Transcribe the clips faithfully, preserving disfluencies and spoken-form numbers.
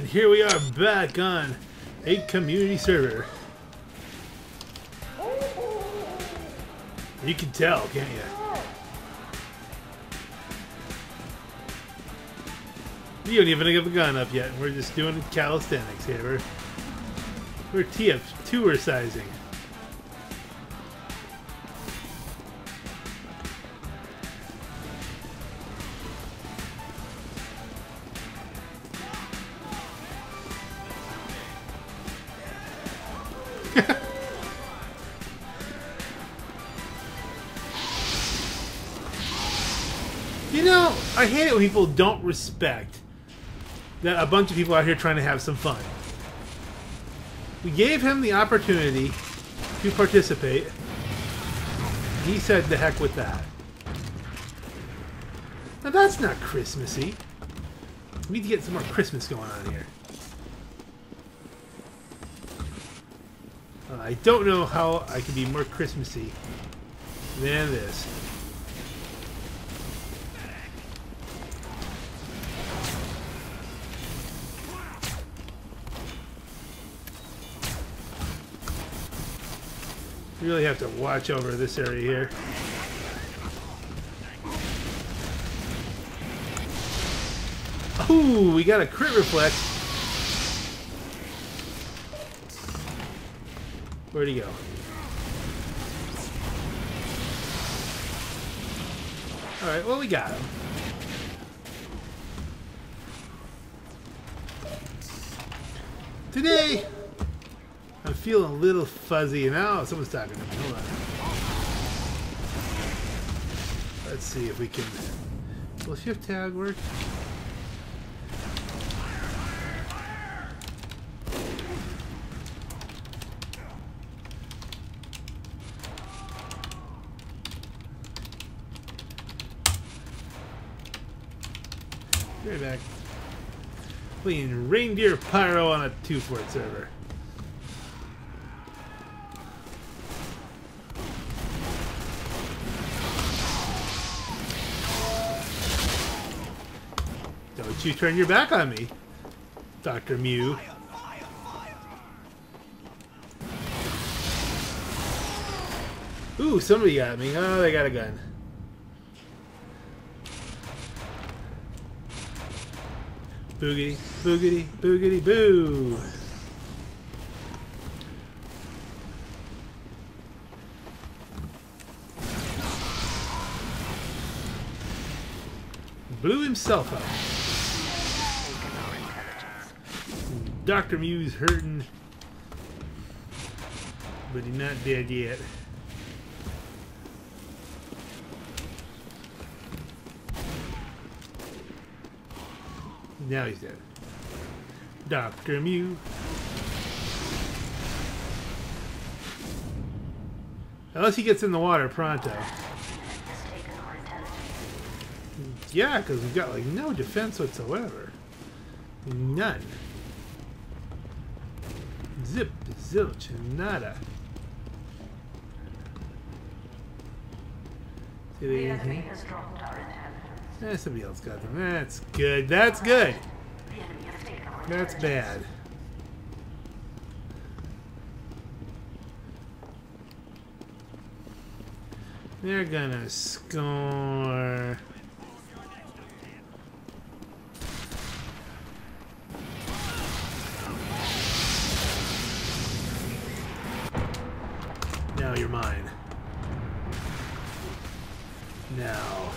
And here we are back on a community server. You can tell, can't you? You don't even have a gun up yet. We're just doing calisthenics here. We're, we're T F two-er sizing. You know, I hate it when people don't respect that a bunch of people out here trying to have some fun. We gave him the opportunity to participate. He said the heck with that. Now that's not Christmassy. We need to get some more Christmas going on here. I don't know how I can be more Christmassy than this. Really have to watch over this area here. Ooh, we got a crit reflex. Where'd he go? Alright, well, we got him. Today, I'm feeling a little fuzzy now. Someone's talking to me. Hold on. Let's see if we can. Will shift tag work? Right back. Playing reindeer pyro on a two fort server. Don't you turn your back on me, Doctor Mew. Fire, fire, fire. Ooh, somebody got me. Oh, they got a gun. Boogity, boogity, boogity, boo! Blew himself up. Doctor Mew's hurting, but he's not dead yet. Now he's dead. Doctor Mew. Unless he gets in the water pronto. Yeah, because we've got like no defense whatsoever. None. Zip, zilch, nada. See the enemy has dropped our inheritance. Eh, somebody else got them. That's good. That's good. That's bad. They're gonna score. Now you're mine. Now.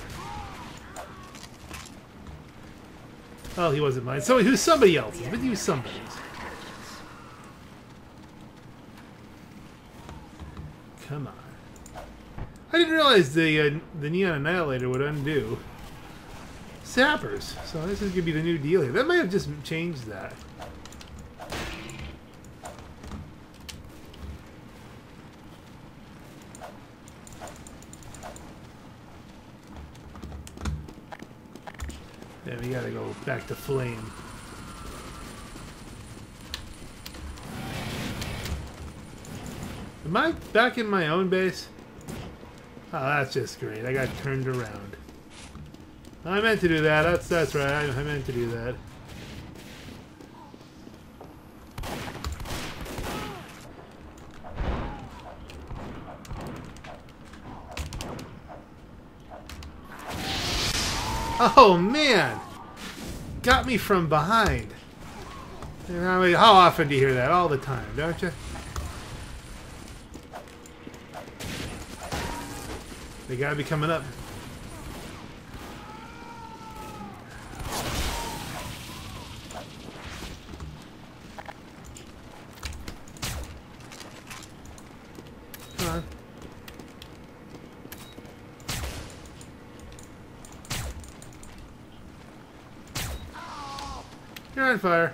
Oh, he wasn't mine. So he was somebody else's, but he was somebody's. Come on. I didn't realize the uh, the Neon Annihilator would undo sappers. So this is going to be the new deal here. That might have just changed that. Yeah, we gotta go back to flame. Am I back in my own base? Oh, that's just great. I got turned around. I meant to do that. That's that's right. I, I meant to do that. Oh, man! Got me from behind. I mean, how often do you hear that? All the time, don't you? They gotta be coming up. Come on. You're on fire.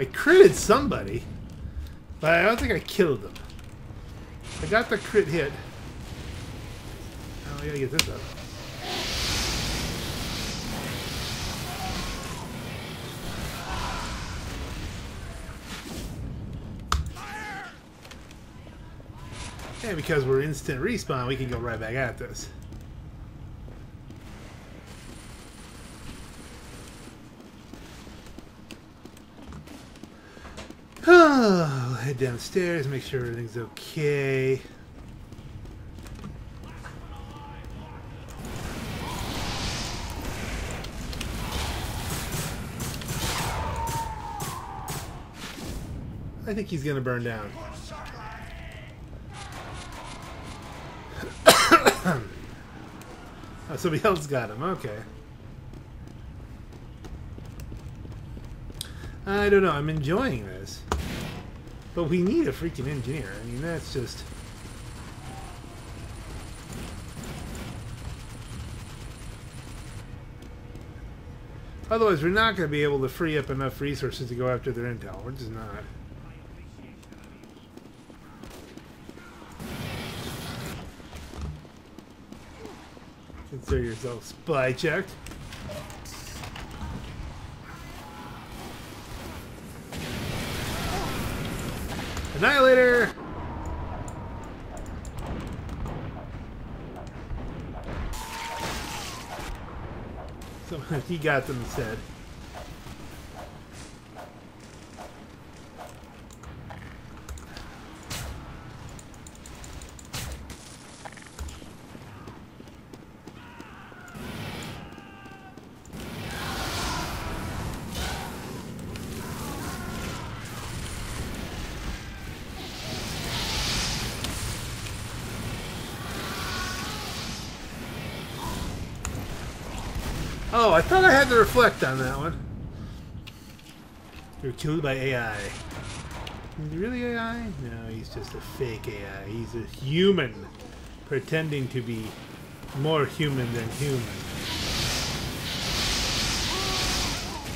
I critted somebody, but I don't think I killed them. I got the crit hit. Oh, I gotta get this up. And because we're instant respawn, we can go right back at this. Head downstairs, make sure everything's okay. I think he's gonna burn down. Oh, somebody else got him, okay. I don't know, I'm enjoying this. But we need a freaking engineer. I mean, that's just... Otherwise, we're not going to be able to free up enough resources to go after their intel. We're just not. Consider yourself spy checked. Annihilator! So he got them instead. Oh, I thought I had to reflect on that one. You're killed by A I. Is he really A I? No, he's just a fake A I. He's a human pretending to be more human than human.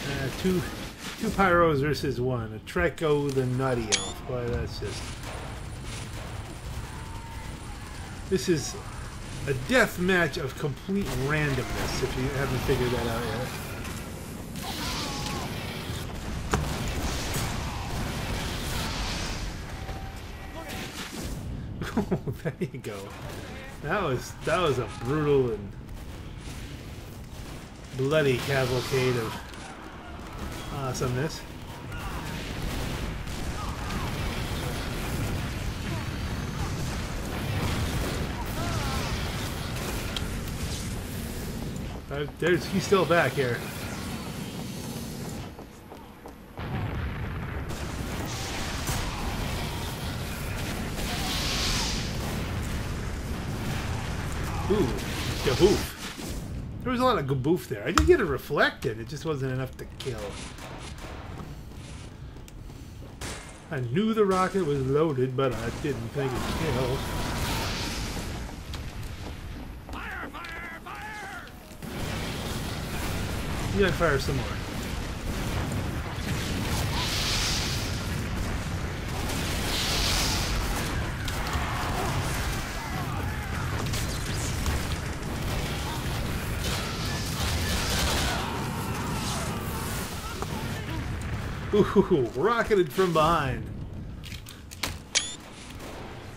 Uh, two, two pyros versus one. A Treco the Nutty Elf. Boy, that's just... This is... a death match of complete randomness, if you haven't figured that out yet. Oh, there you go. That was that was a brutal and bloody cavalcade of awesomeness. Uh, there's, he's still back here. Ooh, gaboof. There was a lot of gaboof there. I did get it reflected, it just wasn't enough to kill. I knew the rocket was loaded, but I didn't think it killed. You gotta fire some more. Ooh, rocketed from behind.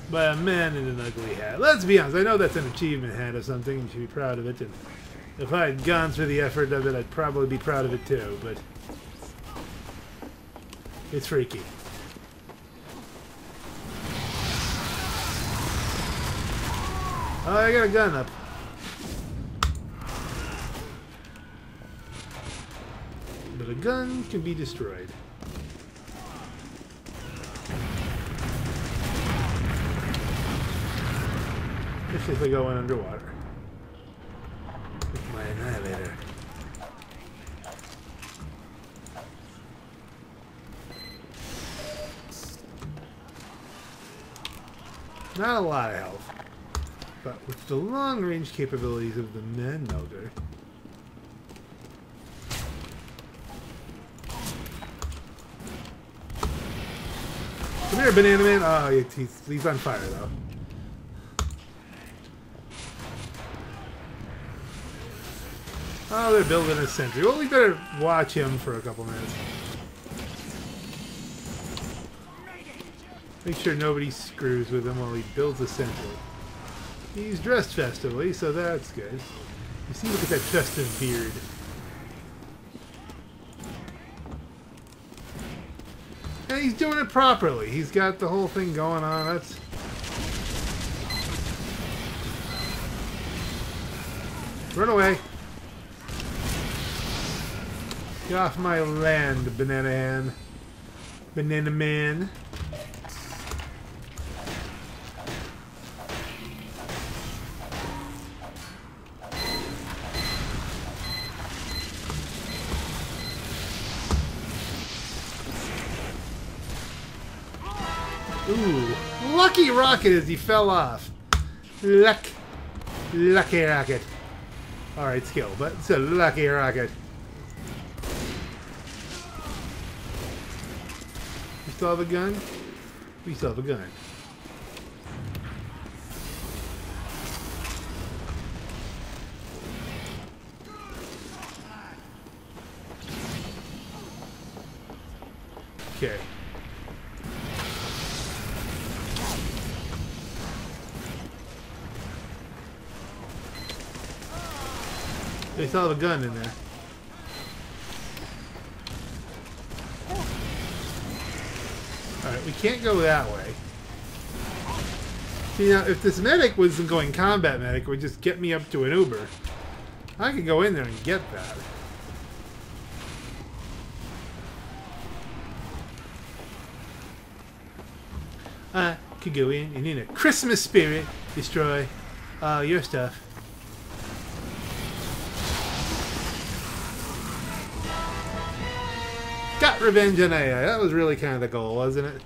By a man in an ugly hat. Let's be honest, I know that's an achievement hat or something, you should be proud of it. And if I had gone through the effort of it, I'd probably be proud of it too, but it's freaky. Oh, I got a gun up. But a gun can be destroyed. Especially if they go in underwater. With my annihilator. Not a lot of health. But with the long-range capabilities of the man melder. Come here, Banana Man! Oh, he's, he's on fire, though. Oh, they're building a sentry. Well, we better watch him for a couple minutes. Make sure nobody screws with him while he builds a sentry. He's dressed festively, so that's good. You see, look at that festive beard. And he's doing it properly. He's got the whole thing going on. That's... Run away. Get off my land, Banana Man. Banana Man. Ooh, lucky rocket as he fell off. Luck, lucky rocket. All right, skill, but it's a lucky rocket. We still have a gun. We still have a gun. Okay. They saw the gun in there. Alright, we can't go that way. See, now, if this medic wasn't going combat medic, it would just get me up to an Uber. I could go in there and get that. I could go in and in a Christmas spirit destroy all your stuff. Got revenge on A I. That was really kind of the goal, wasn't it?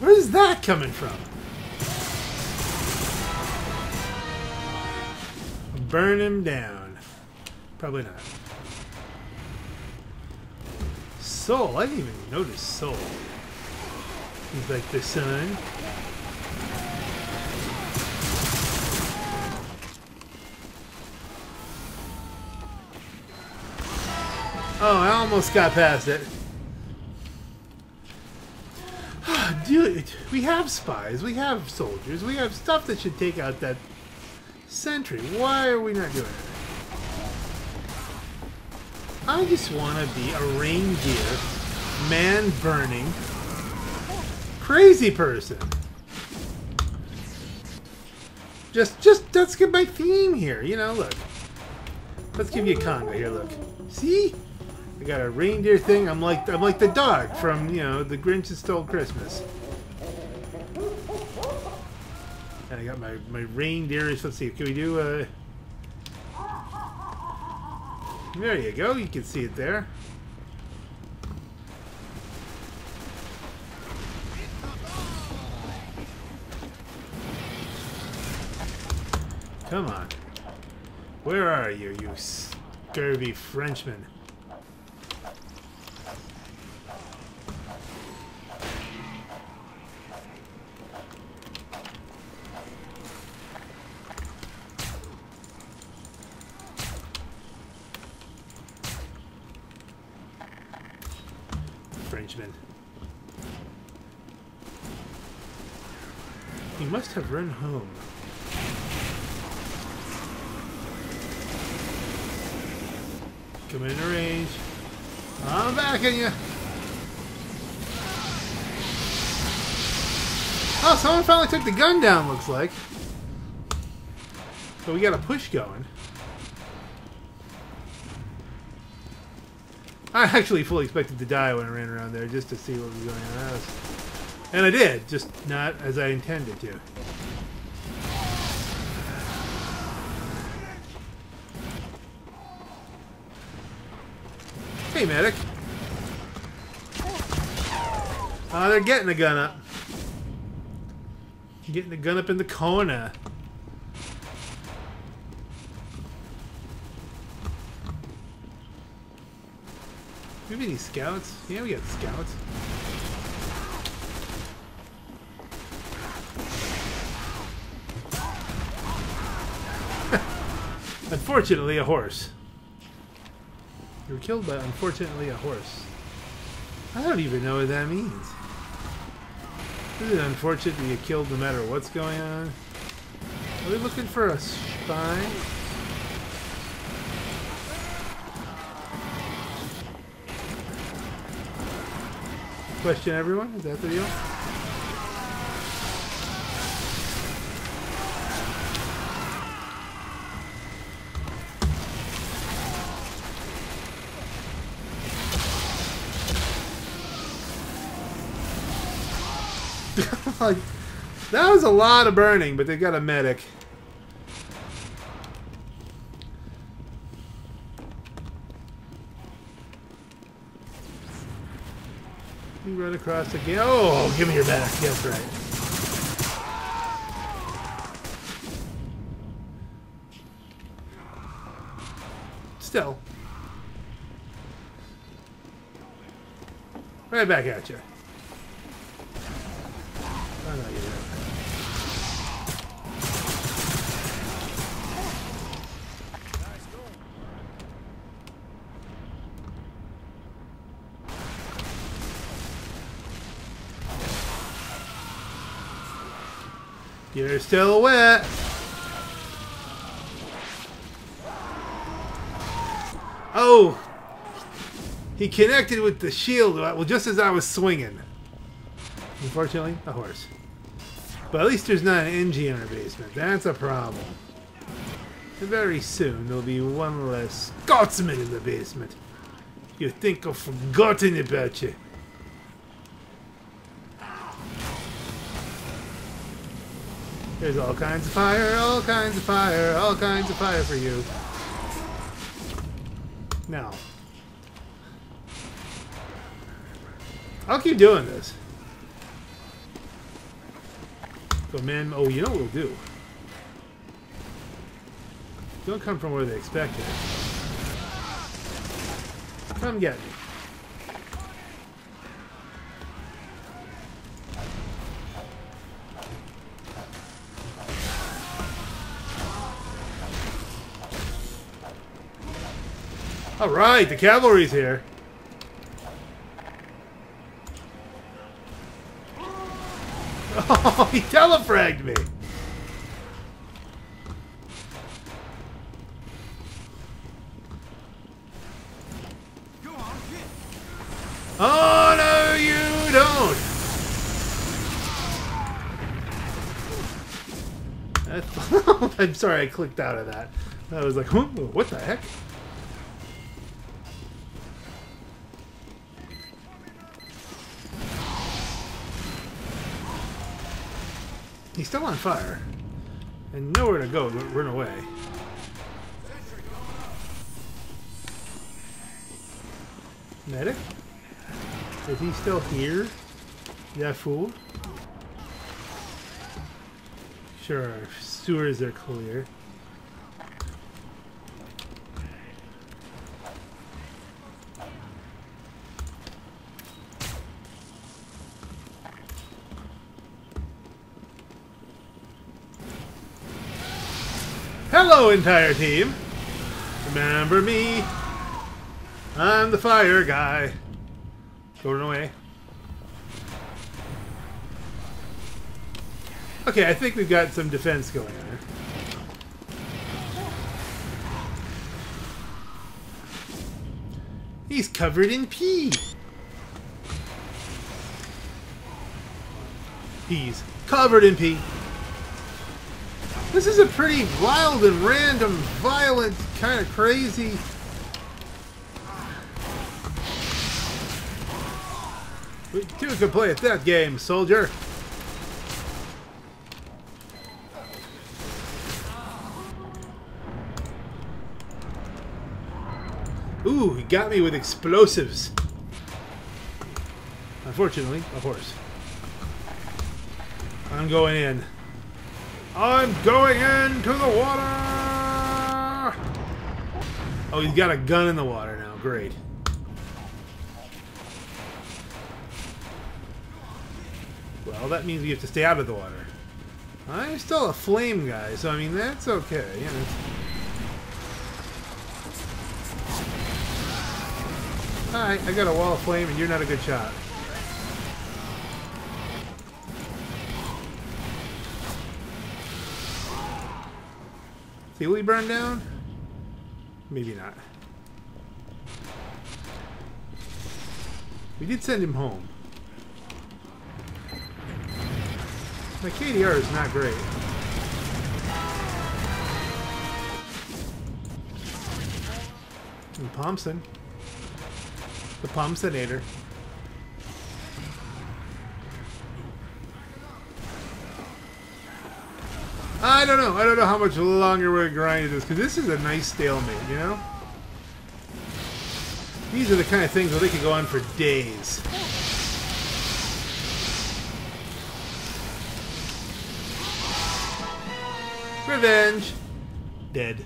Where's that coming from? Burn him down. Probably not. Soul, I didn't even notice Soul. He's like the sun. Oh, I almost got past it. Oh, dude, we have spies, we have soldiers, we have stuff that should take out that sentry. Why are we not doing it? I just want to be a reindeer, man-burning, crazy person. Just, just, let's get my theme here, you know, look. Let's give you a conga here, look. See? I got a reindeer thing. I'm like, I'm like the dog from, you know, The Grinch That Stole Christmas. And I got my, my reindeers. Let's see, can we do a... Uh, There you go, you can see it there. Come on. Where are you, you scurvy Frenchman? Have run home. Come in the range. I'm backing you. Oh, someone finally took the gun down, looks like. So we got a push going. I actually fully expected to die when I ran around there just to see what was going on. I was, and I did, just not as I intended to. Hey, medic. Oh, they're getting the gun up. Getting the gun up in the corner. Do we have any scouts? Yeah, we got scouts. Unfortunately, a horse. You were killed by, unfortunately, a horse. I don't even know what that means. This is unfortunate that you killed no matter what's going on. Are we looking for a spy? Question everyone? Is that the deal? Like, that was a lot of burning, but they got a medic. You run across again. Oh, give me your medic. That's right. Still. Right back at you. Oh, no, you're right. You're still wet. Oh, he connected with the shield. Well, just as I was swinging. Unfortunately, a horse. But at least there's not an N G in our basement. That's a problem. And very soon there'll be one less Scotsman in the basement. You think I've forgotten about you. There's all kinds of fire, all kinds of fire, all kinds of fire for you. Now. I'll keep doing this. But man, oh, you know what we'll do? Don't come from where they expected it. Come get me. All right, the cavalry's here. Oh, he telefragged me! Go on, hit. Oh, no, you don't! I'm sorry I clicked out of that. I was like, what the heck? He's still on fire, and nowhere to go but run away. Medic? Is he still here? That fool? Sure, our sewers are clear. Hello, entire team. Remember me. I'm the fire guy. Going away. Okay, I think we've got some defense going on. He's covered in pee. He's covered in pee. This is a pretty wild and random, violent, kind of crazy... We two could play at that game, soldier. Ooh, he got me with explosives. Unfortunately, of course. I'm going in. I'm going into the water! Oh, he's got a gun in the water now. Great. Well, that means we have to stay out of the water. I'm still a flame guy, so I mean, that's okay. You know. Alright, I got a wall of flame and you're not a good shot. See, will he burn down? Maybe not. We did send him home. My K D R is not great. And Pomson. The Pomsonator. I don't know. I don't know how much longer we're grinding this, because this is a nice stalemate, you know? These are the kind of things where they could go on for days. Revenge. Dead.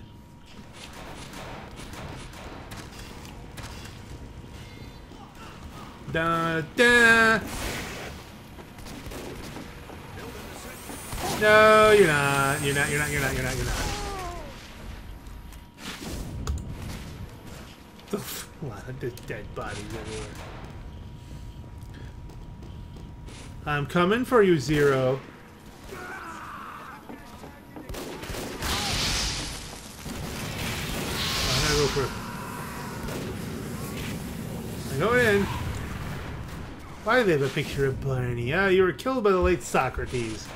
Da da. No, you're not. You're not. You're not. You're not. You're not. You're not. A lot of dead bodies everywhere. I'm coming for you, Zero. I go in. Why do they have a picture of Barney? Ah, you were killed by the late Socrates.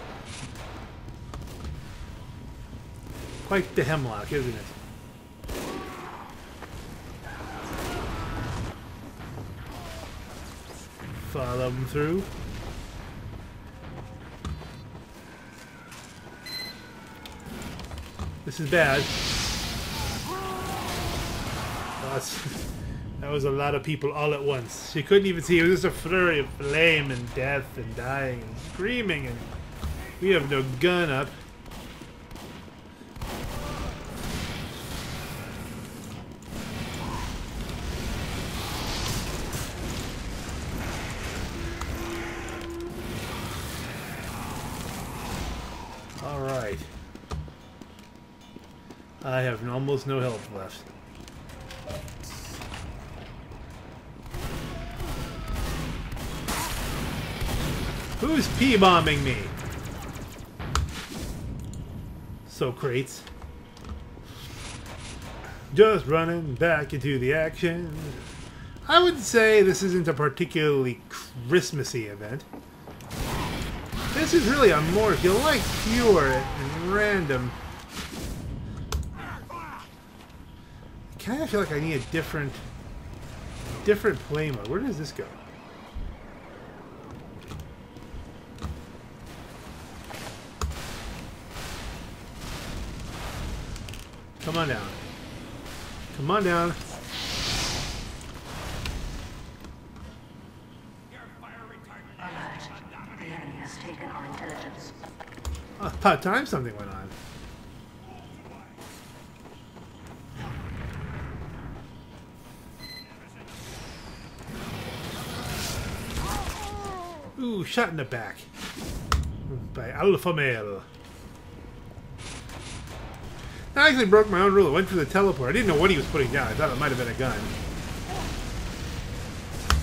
Quite the hemlock, isn't it? Follow him through. This is bad. That was a lot of people all at once. She couldn't even see. It was just a flurry of flame and death and dying and screaming, and we have no gun up. All right. I have almost no health left. Who's P-bombing me? Socrates. Just running back into the action. I would say this isn't a particularly Christmassy event. This is really a more, if you like, pure and random. I kind of feel like I need a different, different play mode. Where does this go? Come on down. Come on down. The enemy has taken our intelligence. Oh, it's about time something went on. Ooh, shot in the back. By Alpha Male. I actually broke my own rule. I went for the teleport. I didn't know what he was putting down. I thought it might have been a gun.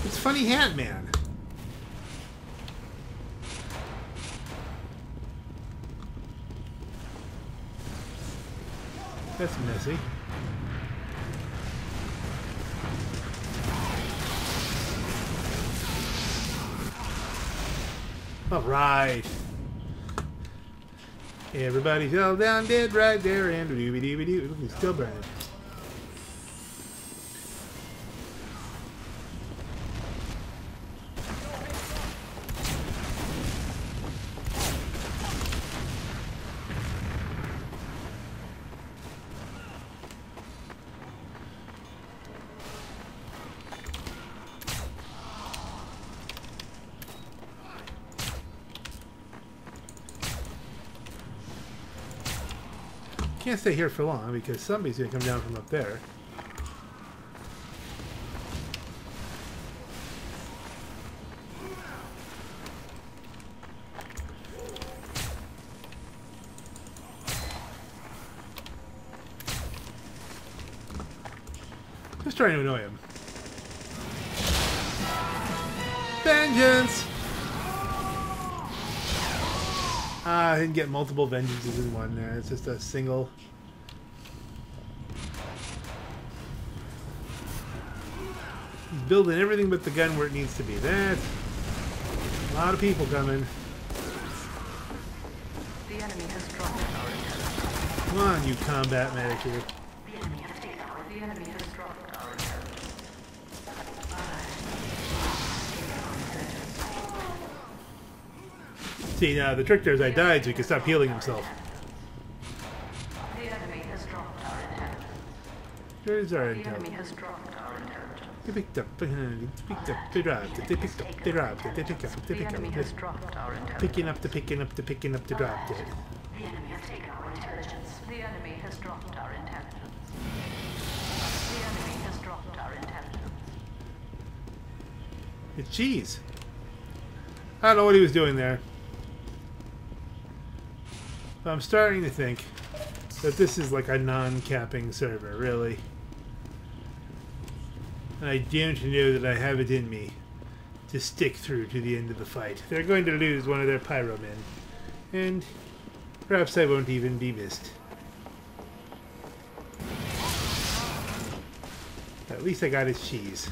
It's Funny Hat Man. That's messy. Alright. Everybody fell down dead right there and doobie doobie doo. He's still burning. Can't stay here for long because somebody's gonna come down from up there. Just trying to annoy him. Vengeance! Ah, I didn't get multiple vengeances in one there. It's just a single. He's building everything but the gun where it needs to be. That's a lot of people coming. The enemy has dropped our intelligence. Come on, you combat medic here. The enemy has taken our the enemy has dropped our intelligence. See, now the trick there is I died so he could stop healing himself. The enemy has dropped our intelligence. Where's our intelligence? The enemy has dropped our intelligence. They picked up, they picked up, they dropped it, they picked up, they dropped it, they picked up, they picked up, they dropped our intelligence. Picking up, the picking up, the picking up, they dropped it. The enemy has taken our intelligence. The enemy has dropped our intelligence. The enemy has dropped our intelligence. It's cheese. I don't know what he was doing there. I'm starting to think that this is like a non-capping server, really. And I damn to know that I have it in me to stick through to the end of the fight. They're going to lose one of their pyromen, and perhaps I won't even be missed. At least I got his cheese.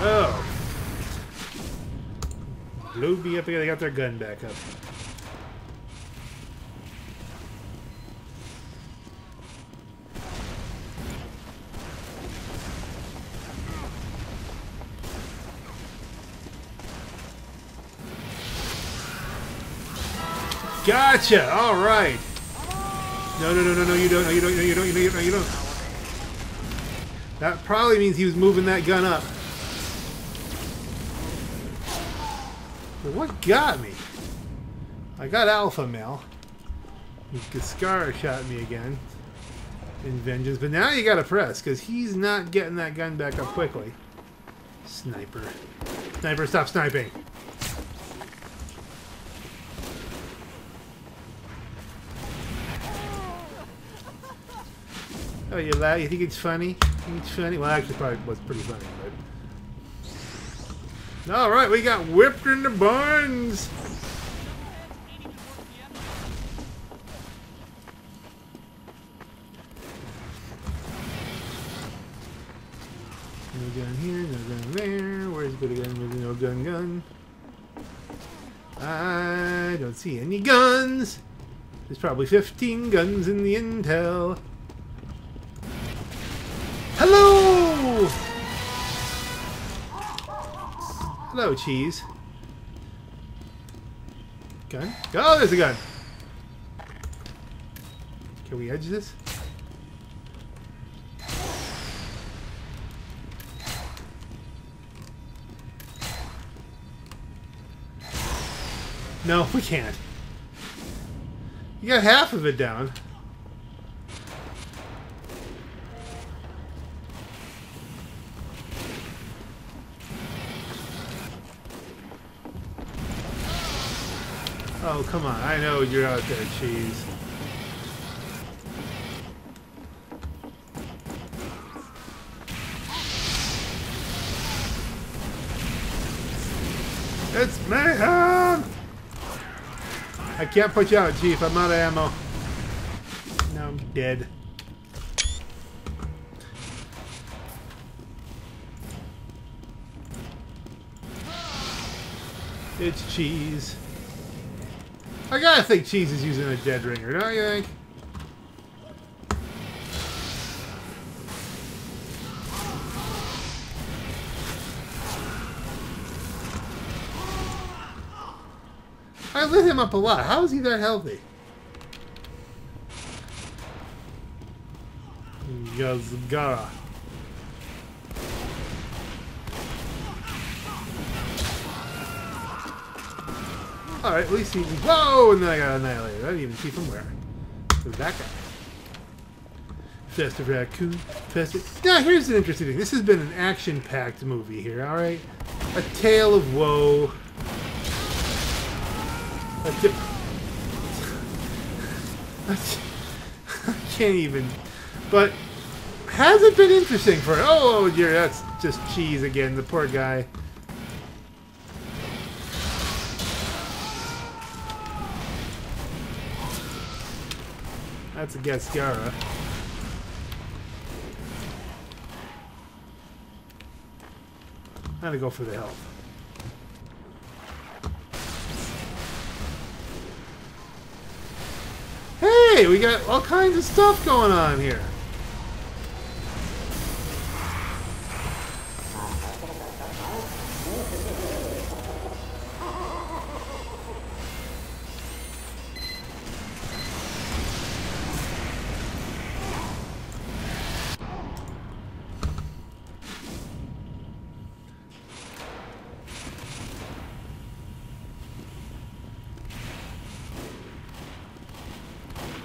Oh! Blew me up again. They got their gun back up. Gotcha. All right. No, no, no, no, no. You don't. No, you don't. No, you don't. No, you don't. You don't. That probably means he was moving that gun up. What got me? I got Alpha Male. Gascara shot me again in vengeance, but now you gotta press because he's not getting that gun back up quickly. Sniper. Sniper, stop sniping. Oh, you loud? You think it's funny? You think it's funny? Well, actually, probably was pretty funny, but. All right, we got whipped in the buns. No gun here, no gun there. Where's the gun with no gun gun? I don't see any guns. There's probably fifteen guns in the intel. Hello! Hello, cheese. Gun? Oh, there's a gun! Can we edge this? No, we can't. You got half of it down. Oh, come on. I know you're out there, cheese. It's mayhem! I can't put you out, Chief. I'm out of ammo. Now I'm dead. It's cheese. I gotta think cheese is using a dead ringer, don't you think? I lit him up a lot. How is he that healthy? Gazgara. Alright, at least he... Whoa! And then I got annihilated. I didn't even see from where. It was that guy. Festive Raccoon. Festive... Now, here's an interesting thing. This has been an action-packed movie here, alright? A tale of woe. A dip... I can't even... But... Has it been interesting for... Oh, dear, that's just cheese again. The poor guy... That's a Gascara. I'm gonna go for the help. Hey, we got all kinds of stuff going on here.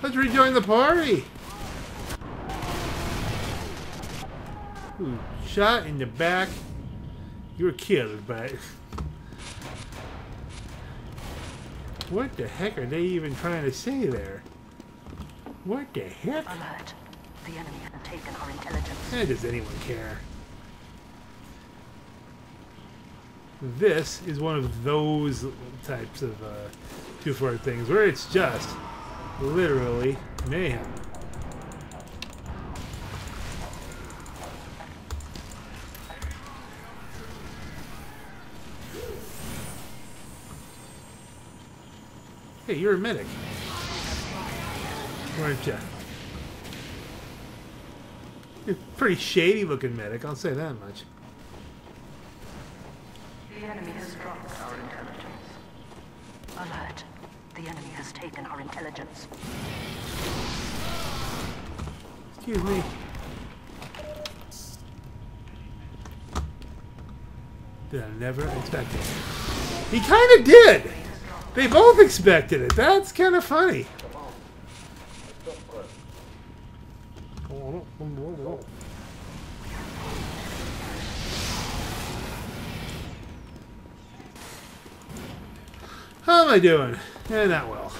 Let's rejoin the party! Ooh, shot in the back. You were killed, but... What the heck are they even trying to say there? What the heck? Alert. The enemy has taken our intelligence. Eh, does anyone care? This is one of those types of uh, two Fort things where it's just... literally mayhem. Hey, you're a medic, weren't you? You're a pretty shady looking medic, I'll say that much. The enemy has dropped our intelligence. Alert. The enemy has taken our intelligence. Excuse me. Did I never expect it? He kind of did! They both expected it. That's kind of funny. How am I doing? Yeah, not well.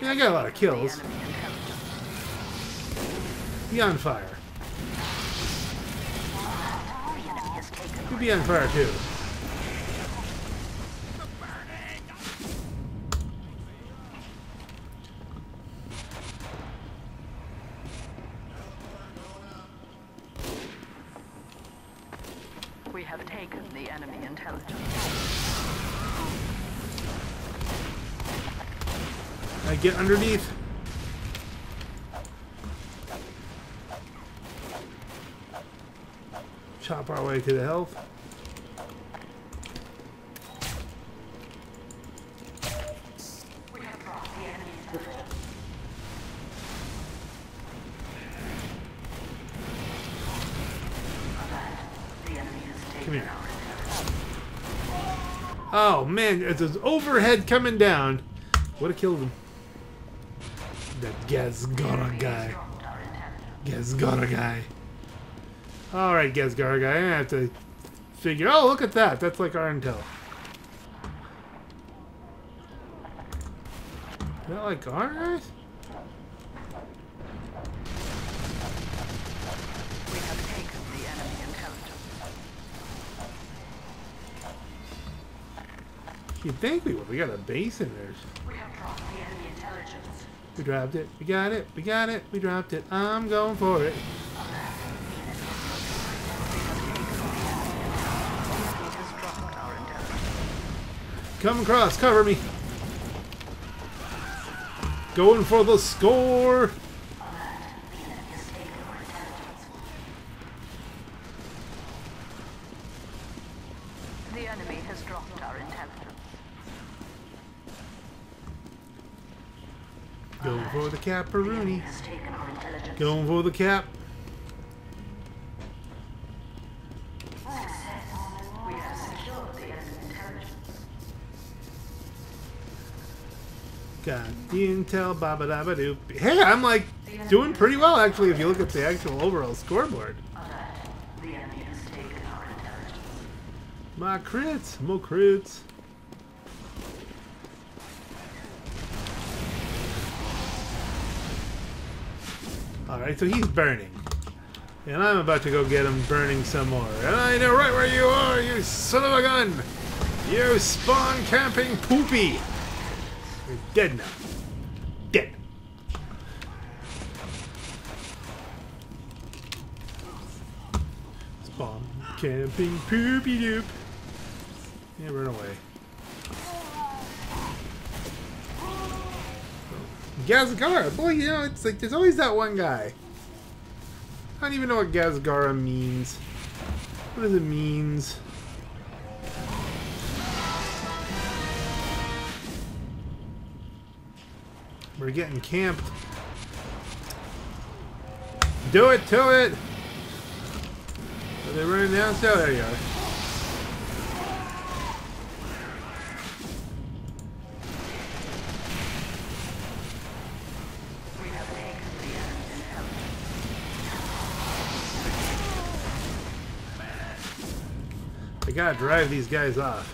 Yeah, I got a lot of kills. Be on fire. You be on fire too. We have taken the enemy intelligence. I get underneath. Chop our way to the health. We have brought the enemy to the field. Come here. Oh man, it's his overhead coming down. Would have killed him. That Gazgara guy. Gazgara guy. Alright, Gazgara guy. I have to figure... Oh, look at that. That's like our intel. Is that like ours? We have taken the enemy intelligence. You'd think we would. We got a base in there. We have dropped the enemy intelligence. We dropped it. We got it. We got it. We dropped it. I'm going for it. Come across, cover me. Going for the score. The enemy has dropped our intelligence. Going for the cap, Peruni. Going for the cap. Got the intel, baba daba doo. Hey, I'm like doing pretty well actually if you look at the actual overall scoreboard. My crits, more crits. Alright, so he's burning. And I'm about to go get him burning some more. And I know right where you are, you son of a gun! You spawn camping poopy! You're dead now. Dead. Spawn camping poopy doop. Yeah, run away. Gazagara! Boy, you know, it's like there's always that one guy. I don't even know what Gazagara means. What does it means? We're getting camped. Do it to it! Are they running down? So there you are. I gotta drive these guys off.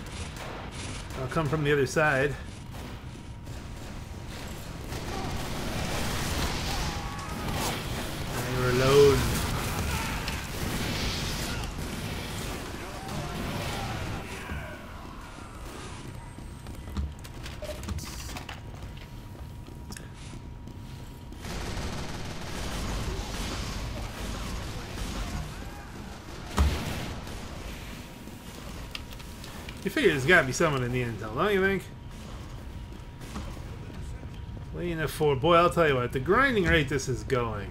I'll come from the other side. Reload. You figure there's gotta be someone in the intel, don't you think? Lean it forward. Boy, I'll tell you what, the grinding rate this is going.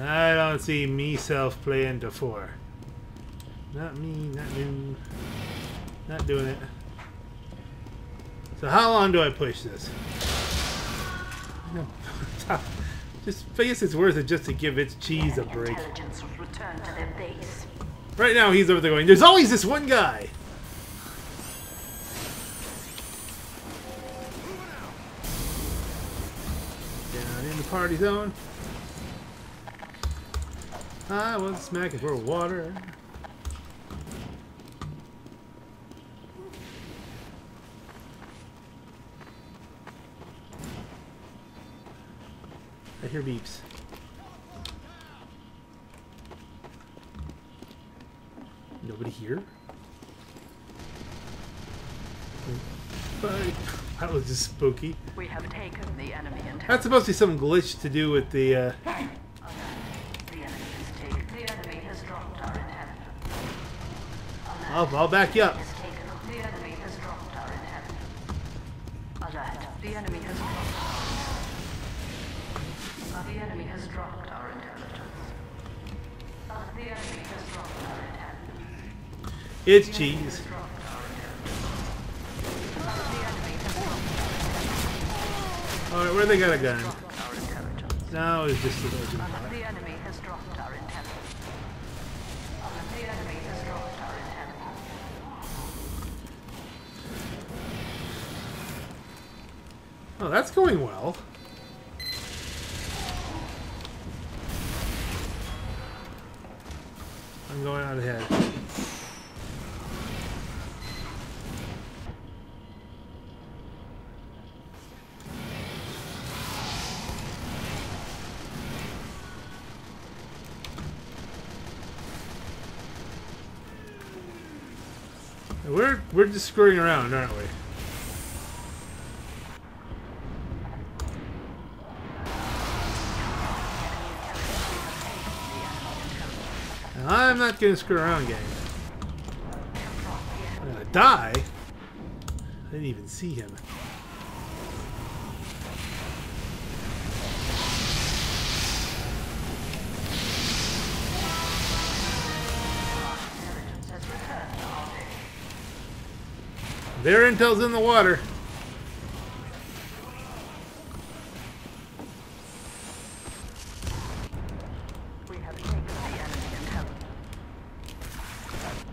I don't see myself playing to four. Not me, not me. Not doing it. So how long do I push this? Just I guess it's worth it just to give its cheese a break. Right now he's over there going, there's always this one guy! Down in the party zone. I was smacking for water. I hear beeps. Nobody here? But that was just spooky. We have taken the enemy. That's supposed to be some glitch to do with the. Uh, I'll, I'll back you up. The enemy has dropped our inheritance. The enemy has dropped. The enemy has dropped our inheritance. The enemy has dropped our inheritance. It's cheese. All right, where they got a gun? No, it's just a legend. The enemy has dropped our inheritance. The enemy has dropped our inheritance. Oh, that's going well. I'm going out ahead. We're we're just screwing around, aren't we? I'm not gonna screw around, gang. I'm gonna die. I didn't even see him. Their intel's in the water. We have taken the enemy intelligence.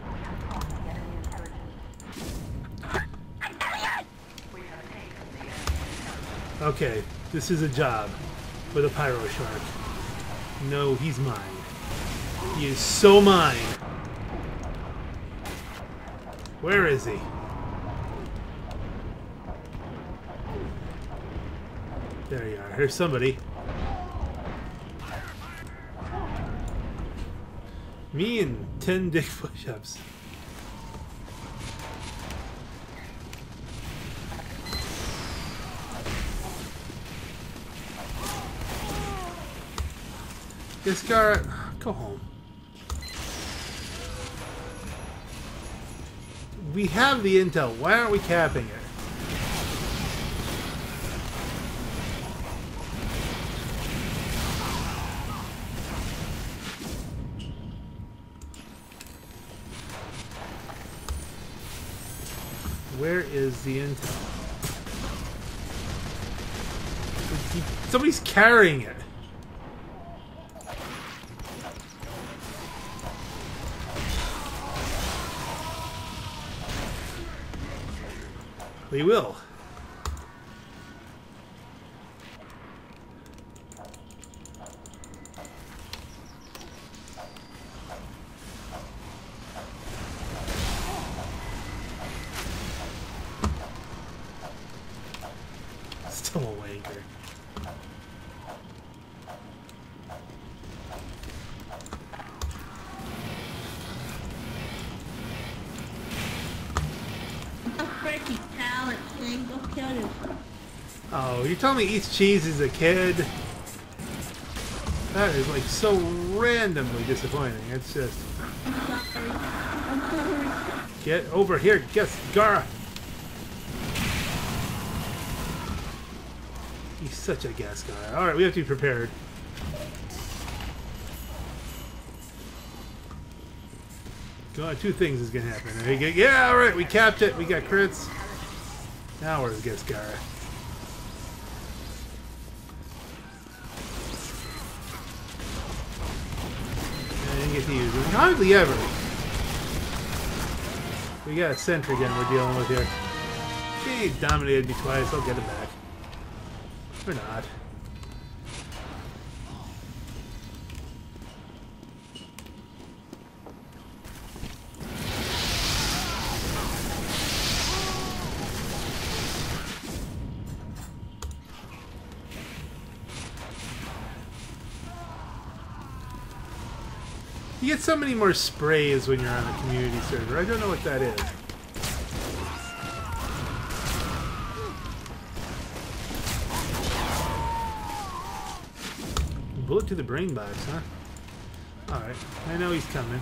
We have lost the enemy intelligence. We have taken the enemy intelligence. Okay, this is a job with a pyro shark. No, he's mine. He is so mine. Where is he? There you are. Here's somebody. Me and ten dick push-ups. This guy, go home. We have the intel. Why aren't we capping it? Where is the intel? Somebody's carrying it. We will. Oh, you're telling me he eats cheese as a kid? That is like so randomly disappointing. It's just... I'm sorry. I'm sorry. Get over here, guess Gara! He's such a Gascar. Alright, we have to be prepared. God, two things is gonna happen. There you go. Yeah, alright, we capped it, we got crits. Now where's Gascara? I didn't get to use it. Hardly ever. We got a sentry gun we're dealing with here. He dominated me twice, I'll get it back. Or not. You get so many more sprays when you're on a community server. I don't know what that is. Bullet to the brain box, huh? Alright, I know he's coming.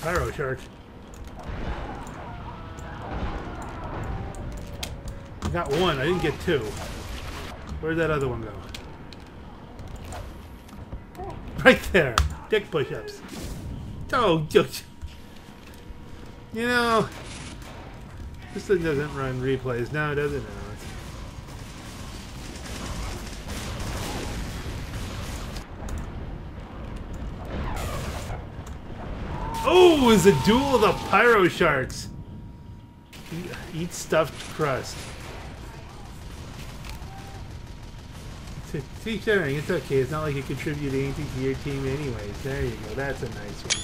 Pyro shark. I got one, I didn't get two. Where'd that other one go? Right there! Dick push-ups. Oh, you know, this thing doesn't run replays now, does it? No, oh, it's a duel of the pyro sharks. Eat stuffed crust. It's sharing. It's okay. It's not like you contribute anything to your team, anyways. There you go. That's a nice one.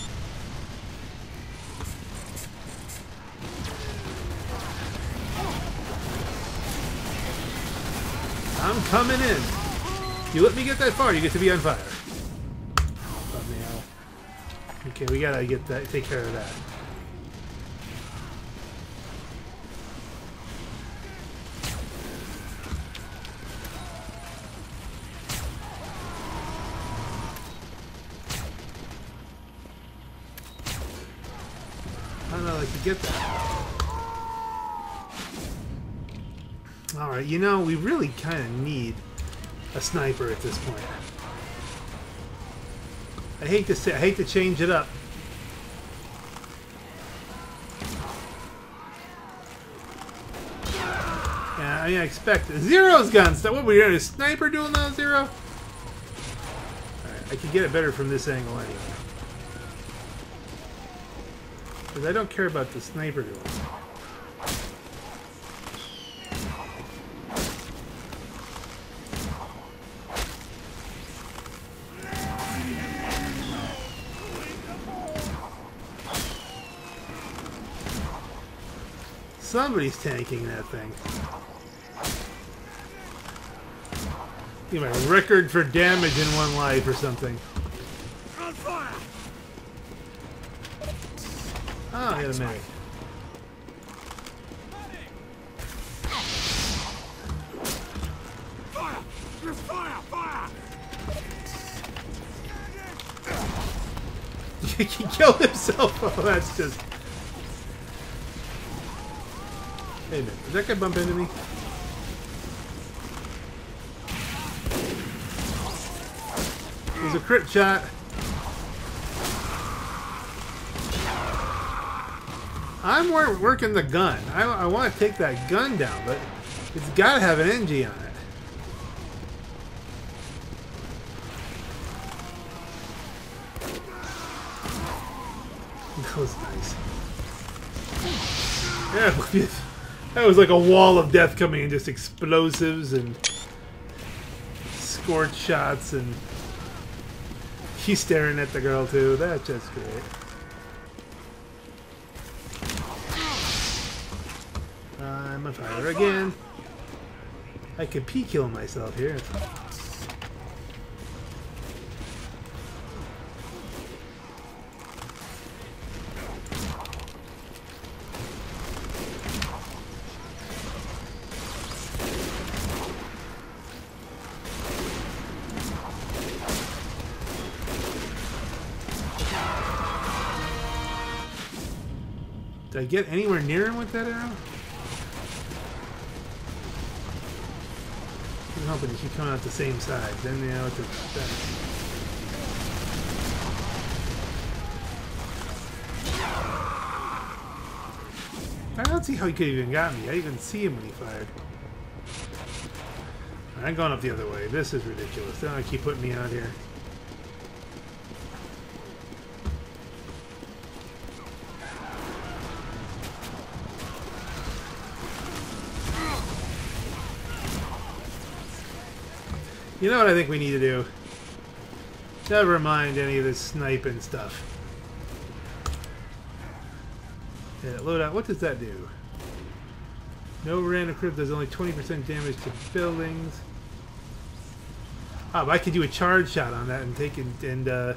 I'm coming in. You let me get that far, you get to be on fire. Okay, we gotta get that. Take care of that. I could get that. Alright, you know, we really kind of need a sniper at this point. I hate to say, I hate to change it up. I mean, I expect Zero's gun stuff. What were you doing? A sniper doing that, Zero? All right, I can get it better from this angle anyway. Because I don't care about the sniper doing that. Somebody's tanking that thing. You know, record for damage in one life or something. On fire. Oh, wait a minute. Fire! There's fire! Fire! He killed himself. Oh, that's just. Hey, man, did that guy bump into me? It was a crit shot. I'm wor working the gun. I, I want to take that gun down, but it's got to have an N G on it. That was nice. Yeah, that was like a wall of death coming in, just explosives and scorch shots and. He's staring at the girl, too. That's just great. I'm a fire again. I could P-kill myself here. Did I get anywhere near him with that arrow? I'm hoping he should come out the same side. Then you know it's a better. I don't see how he could have even got me. I didn't even see him when he fired. Right, I'm going up the other way. This is ridiculous. They don't keep putting me out here. You know what I think we need to do? Never mind any of this sniping stuff. Yeah, loadout, what does that do? No random crypt does only twenty percent damage to buildings. Ah, but I could do a charge shot on that and take it and, and uh...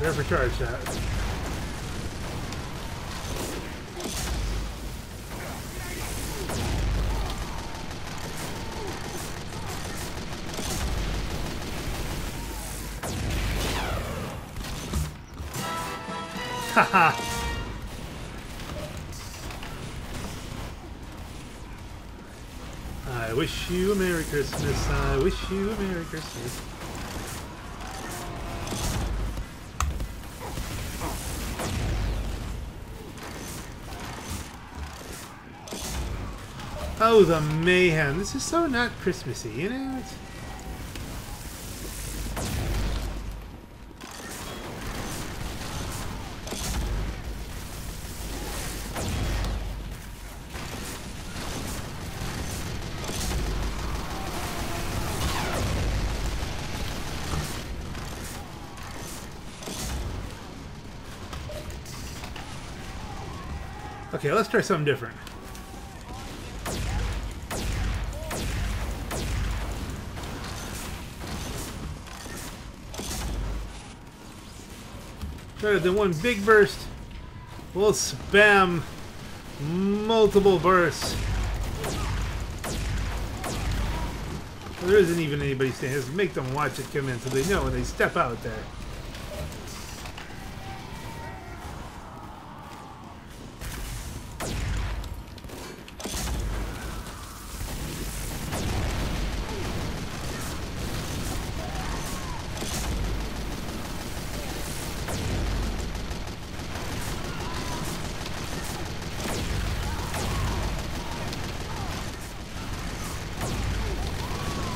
there for charge shots. Haha! I wish you a Merry Christmas. I wish you a Merry Christmas. Oh, the mayhem. This is so not Christmassy, you know? It's okay, let's try something different. Rather than one big burst, we'll spam multiple bursts. There isn't even anybody standing. Just make them watch it come in so they know when they step out there.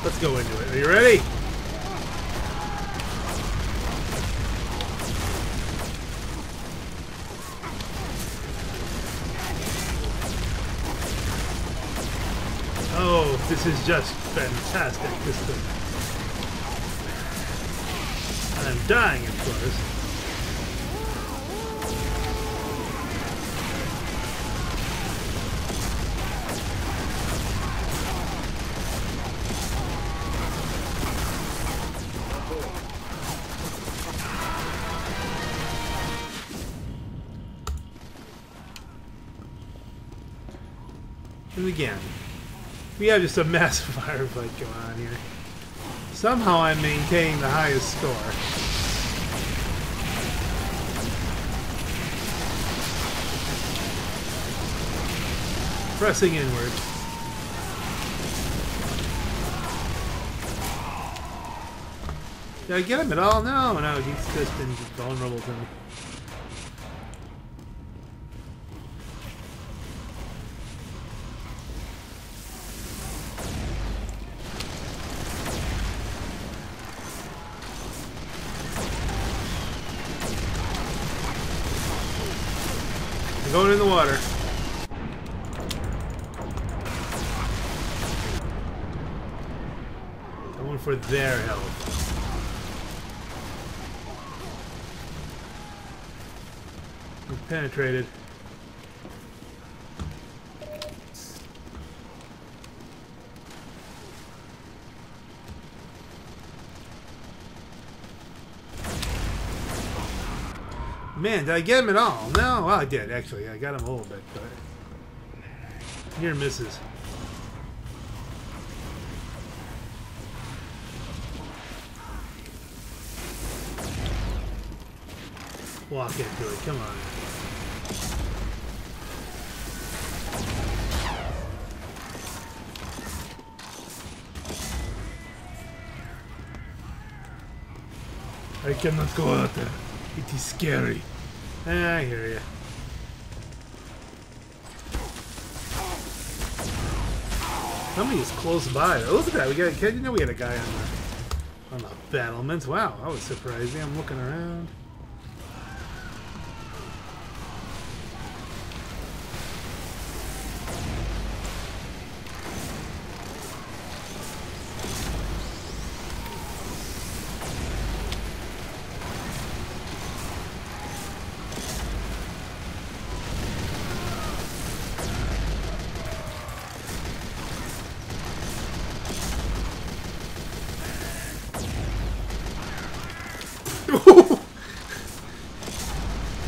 Let's go into it. Are you ready? Oh, this is just fantastic. This thing. And I'm dying, of course. Again, we have just a massive firefight going on here. Somehow I'm maintaining the highest score. Pressing inward. Did I get him at all? No, no, he's just invulnerable to me. Going in the water. Going for their health. We're penetrated. Man, did I get him at all? No, well, I did, actually. I got him a little bit, but near misses. Walk into it, come on. I cannot go out there. It is scary. I hear ya. Somebody is close by. Oh, look at that. We got. You know, we had a guy on the on the battlements. Wow, that was surprising. I'm looking around.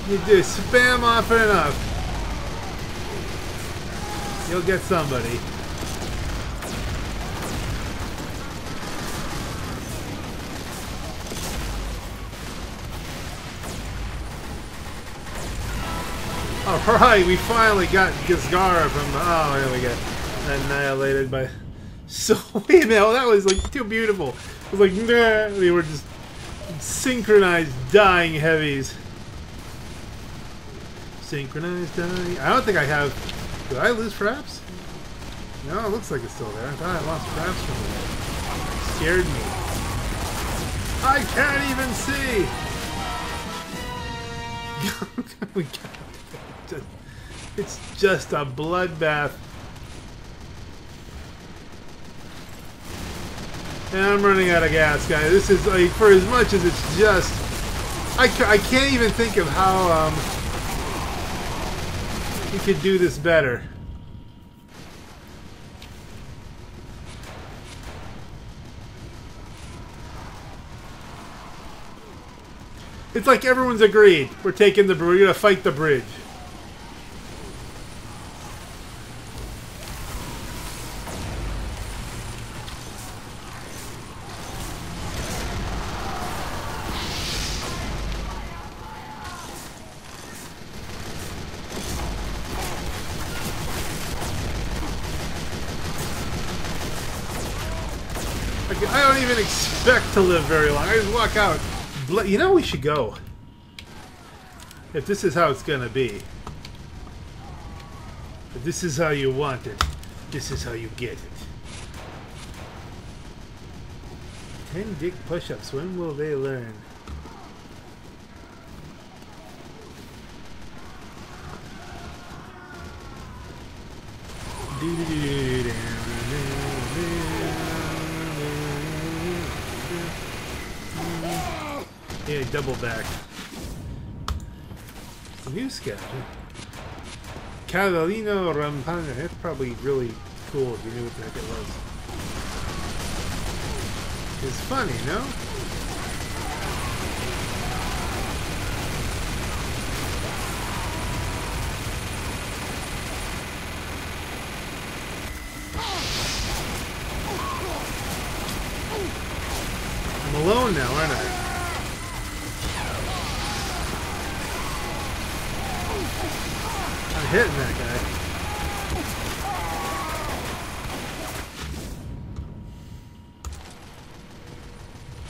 You do spam off and up. You'll get somebody. Alright, we finally got Gizgara from the, oh, here we go. Annihilated by... So, wait a minute, oh, that was like too beautiful. It was like, nah, they were just synchronized dying heavies. Synchronized dying. I don't think I have. Did I lose Fraps? No, it looks like it's still there. I thought I lost Fraps from there. Scared me. I can't even see! We got it. It's just a bloodbath. And I'm running out of gas, guys. This is, like, for as much as it's just. I, ca I can't even think of how, um. we could do this better. It's like everyone's agreed. We're taking the bridge. We're gonna fight the bridge. fucking... I don't even expect to live very long. I just walk out. You know, we should go. If this is how it's gonna be. If this is how you want it. This is how you get it. Ten dick push-ups. When will they learn? Yeah, double back. New scavenger. Catalino Rampana. That's probably really cool if you knew what the heck it was. It's funny, no? I'm alone now, aren't I? I'm hitting that guy.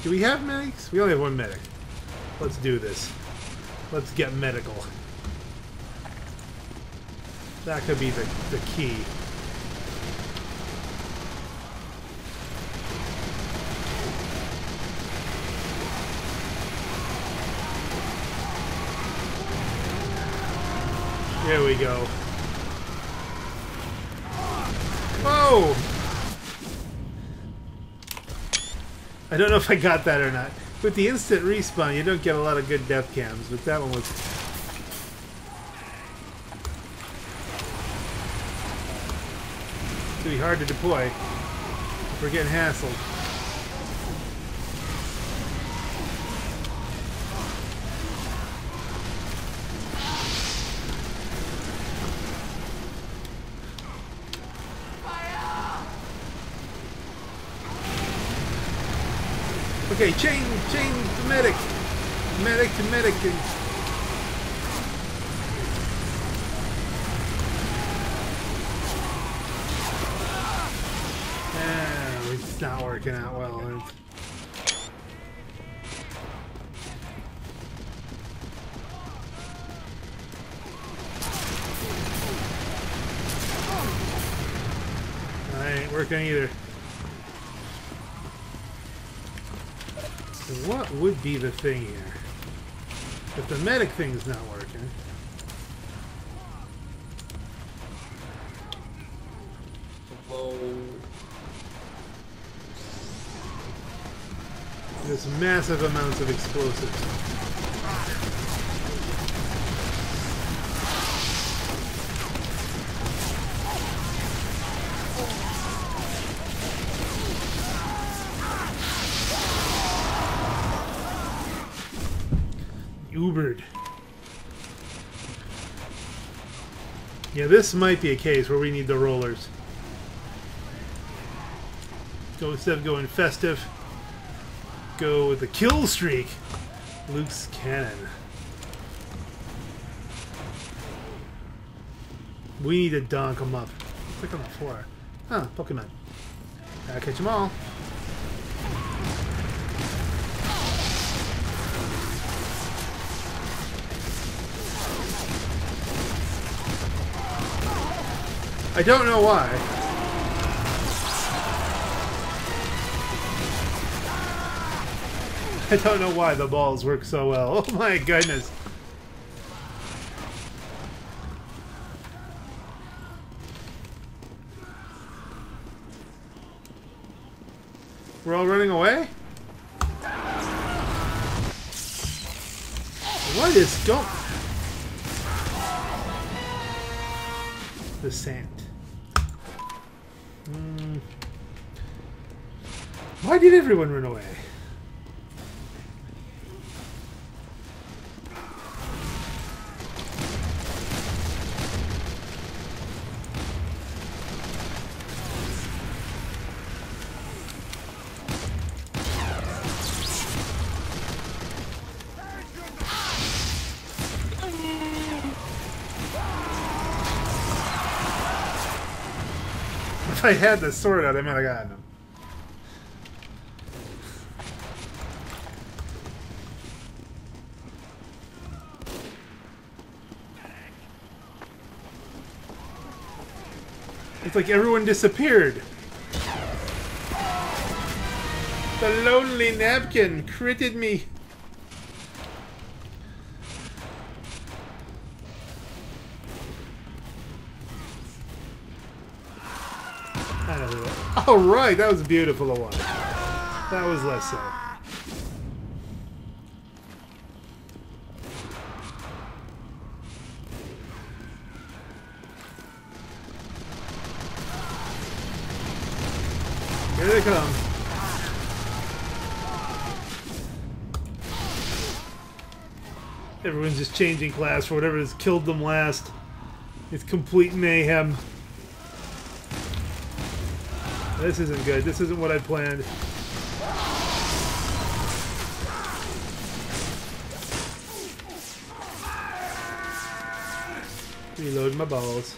Do we have medics? We only have one medic. Let's do this. Let's get medical. That could be the, the key. There we go. Whoa! I don't know if I got that or not. With the instant respawn, you don't get a lot of good death cams, but that one was... It's gonna be hard to deploy if we're getting hassled. Okay, chain, chain to medic, medic to medic. And... Ah, it's not working out well. I ain't working either. What would be the thing here? If the medic thing's not working. Hello. There's massive amounts of explosives. Ubered. Yeah, this might be a case where we need the rollers. Go instead of going festive, go with the kill streak. Luke's cannon. We need to donk them up. Click on the floor. Huh, Pokemon. Gotta catch them all. I don't know why. I don't know why the balls work so well. Oh my goodness. We're all running away? What is going on? The sand. Mm. Why did everyone run away? If I had the sword out, I might have gotten him. like everyone disappeared. The lonely napkin critted me. All right, that was beautiful to watch. That was less so. Here they come. Everyone's just changing class for whatever has killed them last. It's complete mayhem. This isn't good. This isn't what I planned. Reload my balls.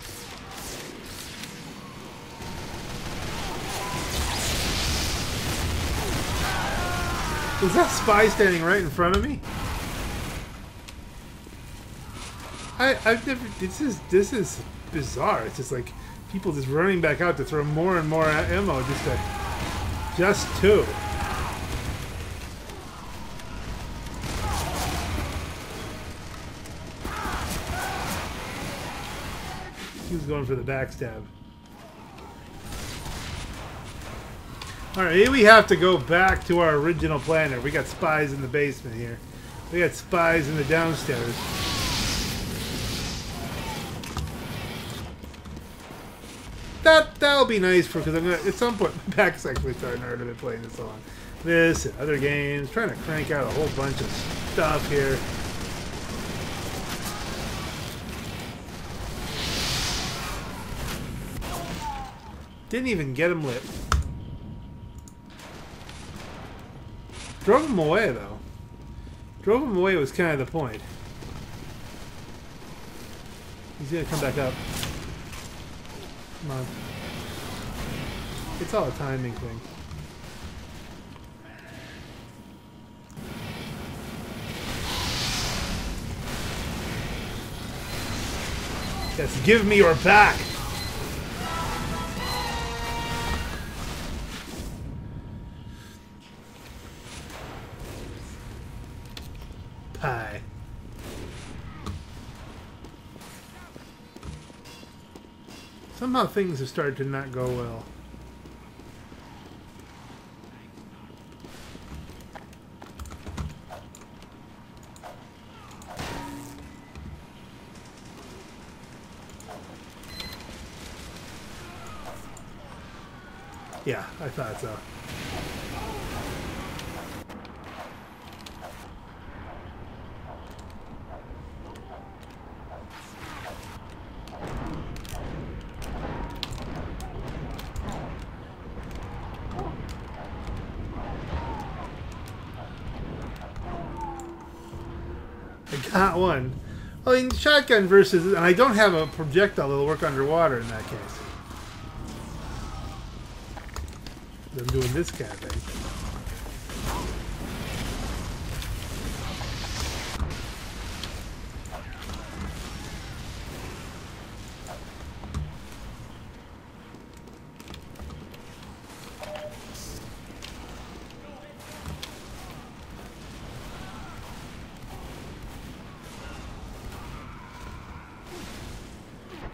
Is that spy standing right in front of me? I I've never. This is this is bizarre. It's just like. People just running back out to throw more and more ammo just to, just to. He was going for the backstab. Alright, here we have to go back to our original planner. We got spies in the basement here. We got spies in the downstairs. That, that'll be nice for, because I'm gonna, at some point, my back's actually starting to hurt a bit playing this song. This and other games, trying to crank out a whole bunch of stuff here. Didn't even get him lit. Drove him away, though. Drove him away was kind of the point. He's gonna come back up. Come on. It's all a timing thing. Yes, give me your back! Pie. Somehow things have started to not go well. Yeah, I thought so. Not one. I mean, shotgun versus, and I don't have a projectile that'll work underwater in that case. I'm doing this kind of thing.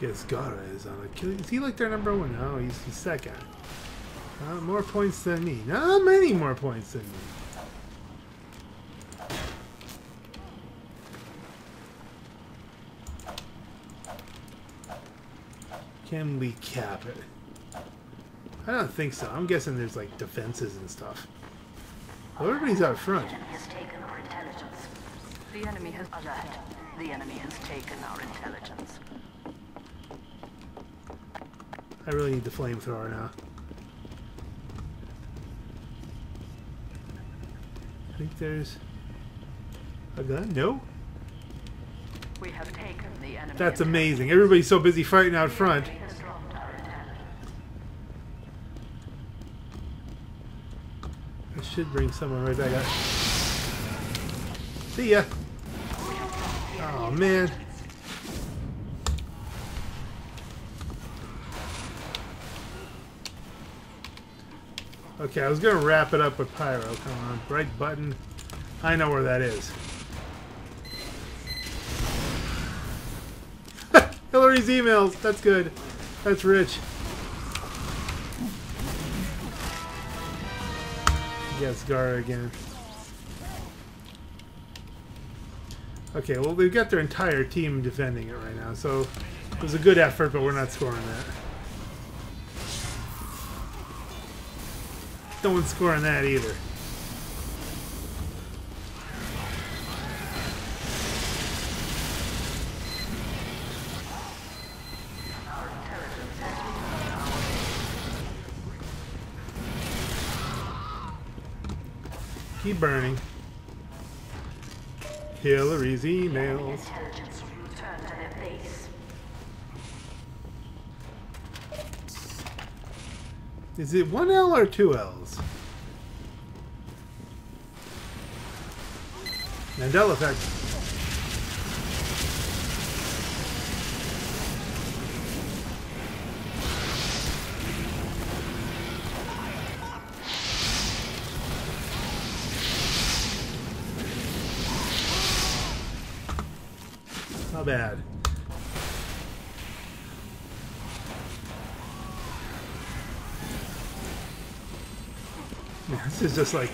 Yes, Gara is on a kill. Is he like their number one? No, he's the second. Not more points than me. Not many more points than me. Can we cap it? I don't think so. I'm guessing there's like defenses and stuff. Well, everybody's out front. The enemy has taken our intelligence. The enemy has alert. The enemy has taken our intelligence. I really need the flamethrower now. I think there's a gun? No? We have taken the enemy. That's amazing. Everybody's so busy fighting out front. I should bring someone right back up. See ya! Oh man. Okay, I was gonna wrap it up with pyro. Come on, right button. I know where that is. Hillary's emails. That's good. That's rich. Yes, Gara again. Okay, well, we've got their entire team defending it right now, so it was a good effort, but we're not scoring that. No one's scoring that either. Keep burning. Hillary's emails. Is it one L or two L's? Mandela effect. Not bad. This is just like...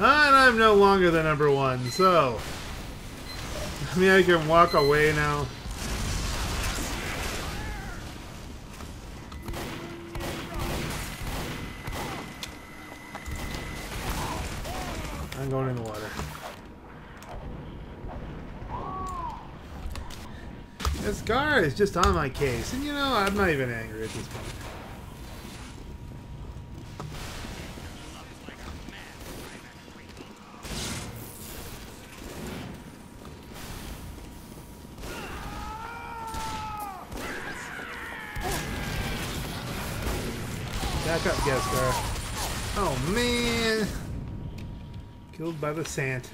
And I'm no longer the number one, so... I mean, I can walk away now. I'm going in the water. This guy is just on my case, and you know, I'm not even angry at this point. Back up, Gaspar. Oh man! Killed by the sand.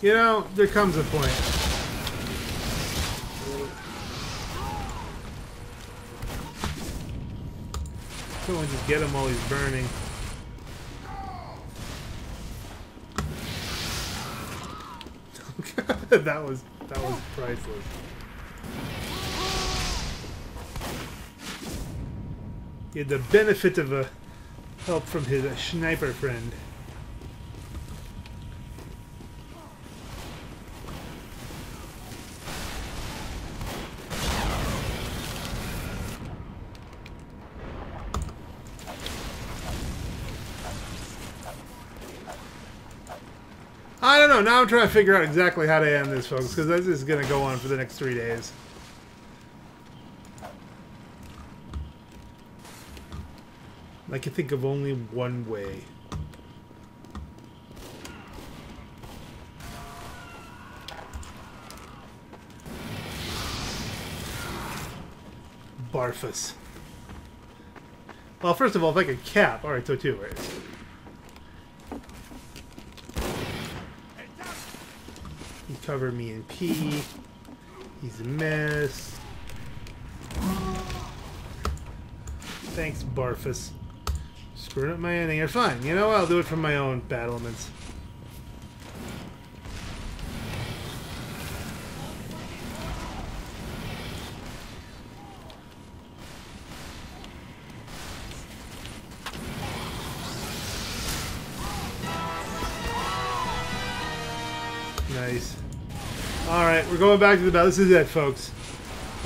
You know, there comes a point. Someone just get him while he's burning. that was that was priceless. He had the benefit of a help from his a sniper friend. I don't know, now I'm trying to figure out exactly how to end this, folks, because this is going to go on for the next three days. I can think of only one way. Barfus. Well, first of all, if I could cap... Alright, so two, right? Cover me in pee. He's a mess. Thanks, Barfus. Screwing up my ending. You're fine. You know what? I'll do it from my own battlements. Nice. Alright, we're going back to the battle. This is it, folks.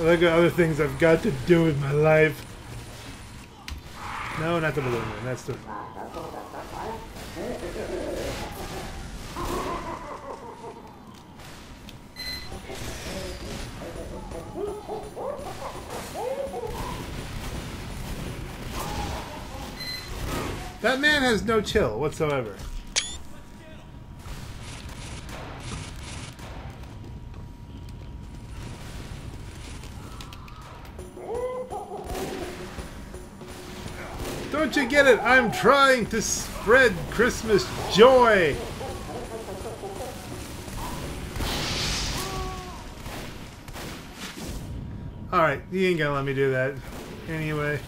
I've got other things I've got to do with my life. No, not the balloon man. That's the... That man has no chill whatsoever. get it! I'm trying to spread Christmas joy! Alright, you ain't gonna let me do that anyway.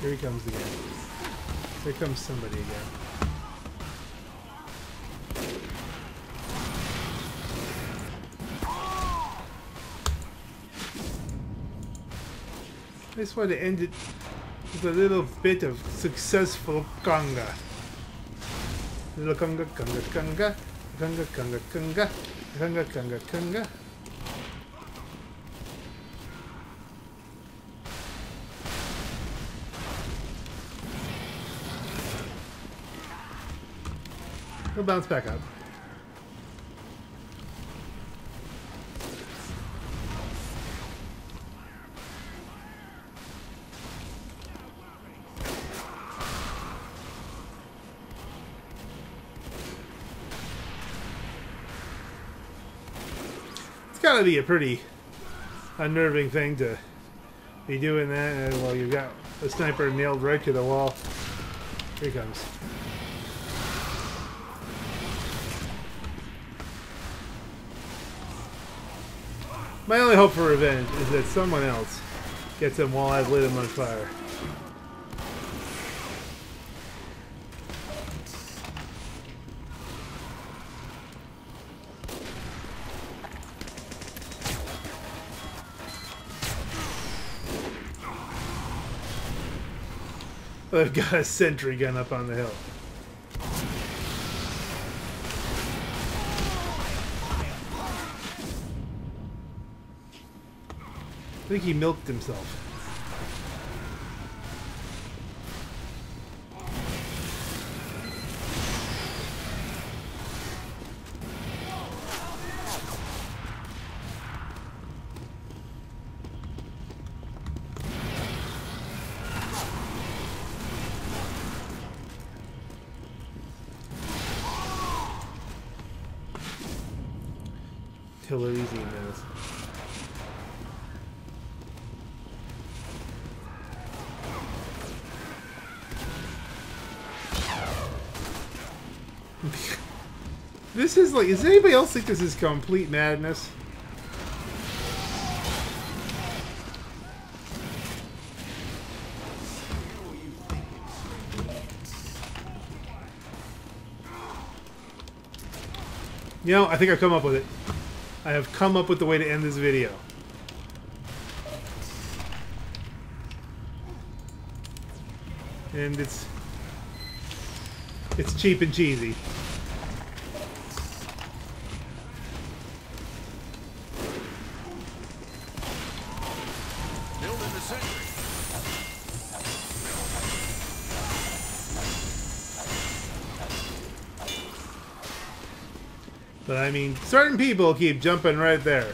Here he comes again. Here comes somebody again. I just want to end it with a little bit of successful conga. Little conga, conga, conga, conga, conga, conga, conga, conga, conga. He'll bounce back up. It's gotta be a pretty unnerving thing to be doing that while you've got a sniper nailed right to the wall. Here he comes. My only hope for revenge is that someone else gets him while I've lit him on fire. I've got a sentry gun up on the hill. I think he milked himself. Killer easy, man. This is like, does anybody else think this is complete madness? You know, I think I've come up with it. I have come up with the way to end this video. And it's... it's cheap and cheesy. But I mean, certain people keep jumping right there.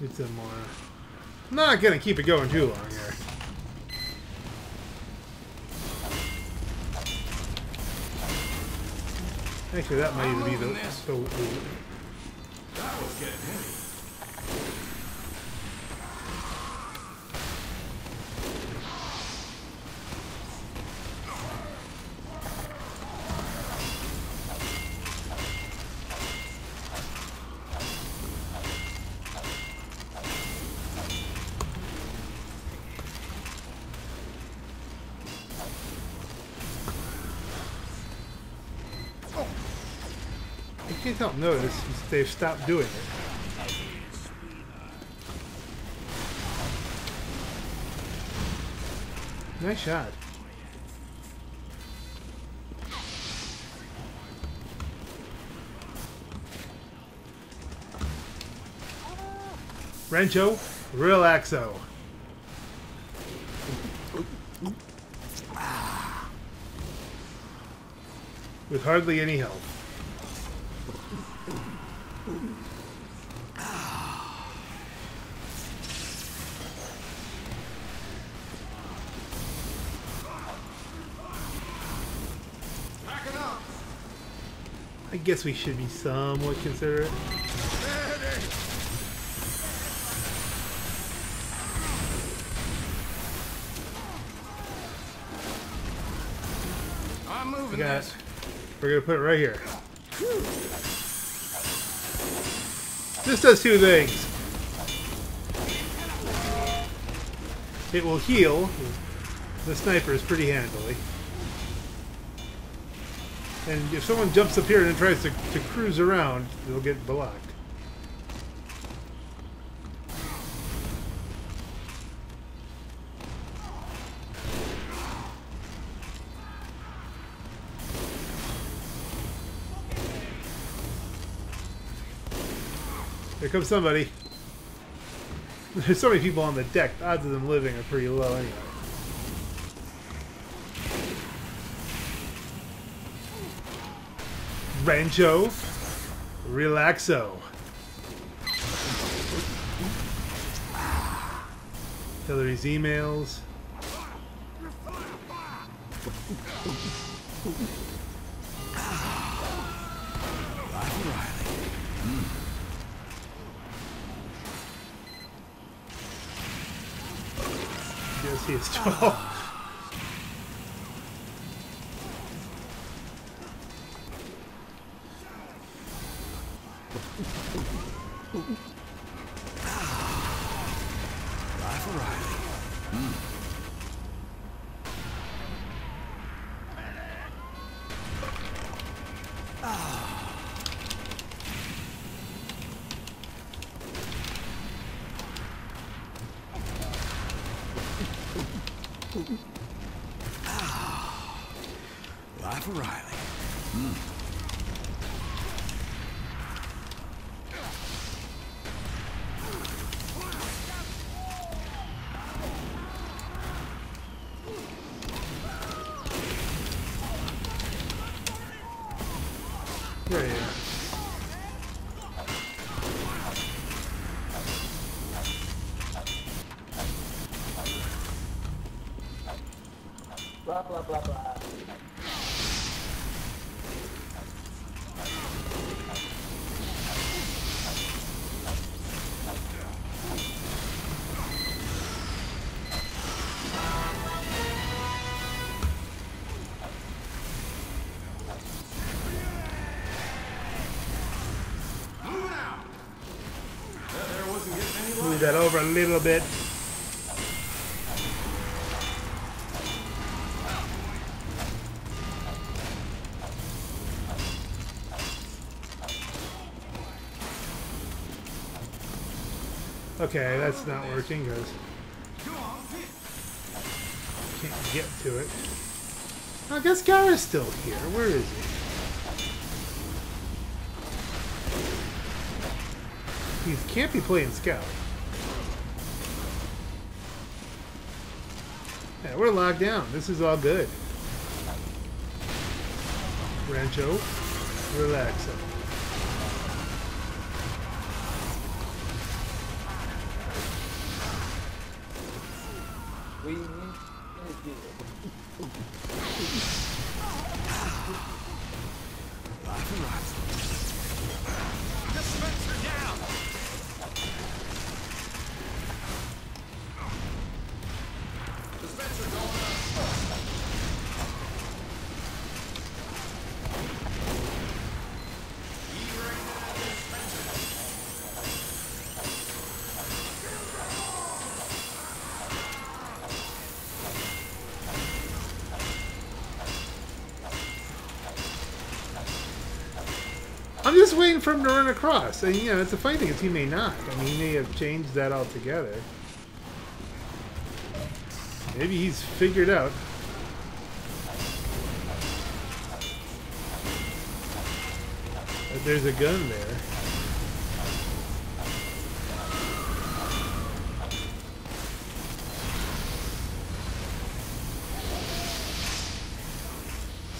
It's a more... I'm not gonna keep it going too long here. Actually, that might even be the... So, that was getting heavy. You can't help notice they've stopped doing it. Nice shot. Rancho, relaxo. With hardly any help. I guess we should be somewhat considerate. I'm moving this. We're gonna put it right here. This does two things. It will heal the snipers pretty handily. And if someone jumps up here and tries to, to cruise around, they'll get blocked. Here comes somebody. There's so many people on the deck, the odds of them living are pretty low anyway. Rancho, relaxo. Hillary's emails. Yes, he is twelve. Blah, blah, blah, blah. Move it out. There wasn't getting any light. Move that over a little bit. Okay, that's not working because can't get to it. I guess Gara's still here. Where is he? He can't be playing scout. Yeah, we're locked down. This is all good. Rancho, relax. I'm just waiting for him to run across. And, you know, it's a funny thing is he may not. I mean, he may have changed that altogether. Maybe he's figured out. There's a gun there.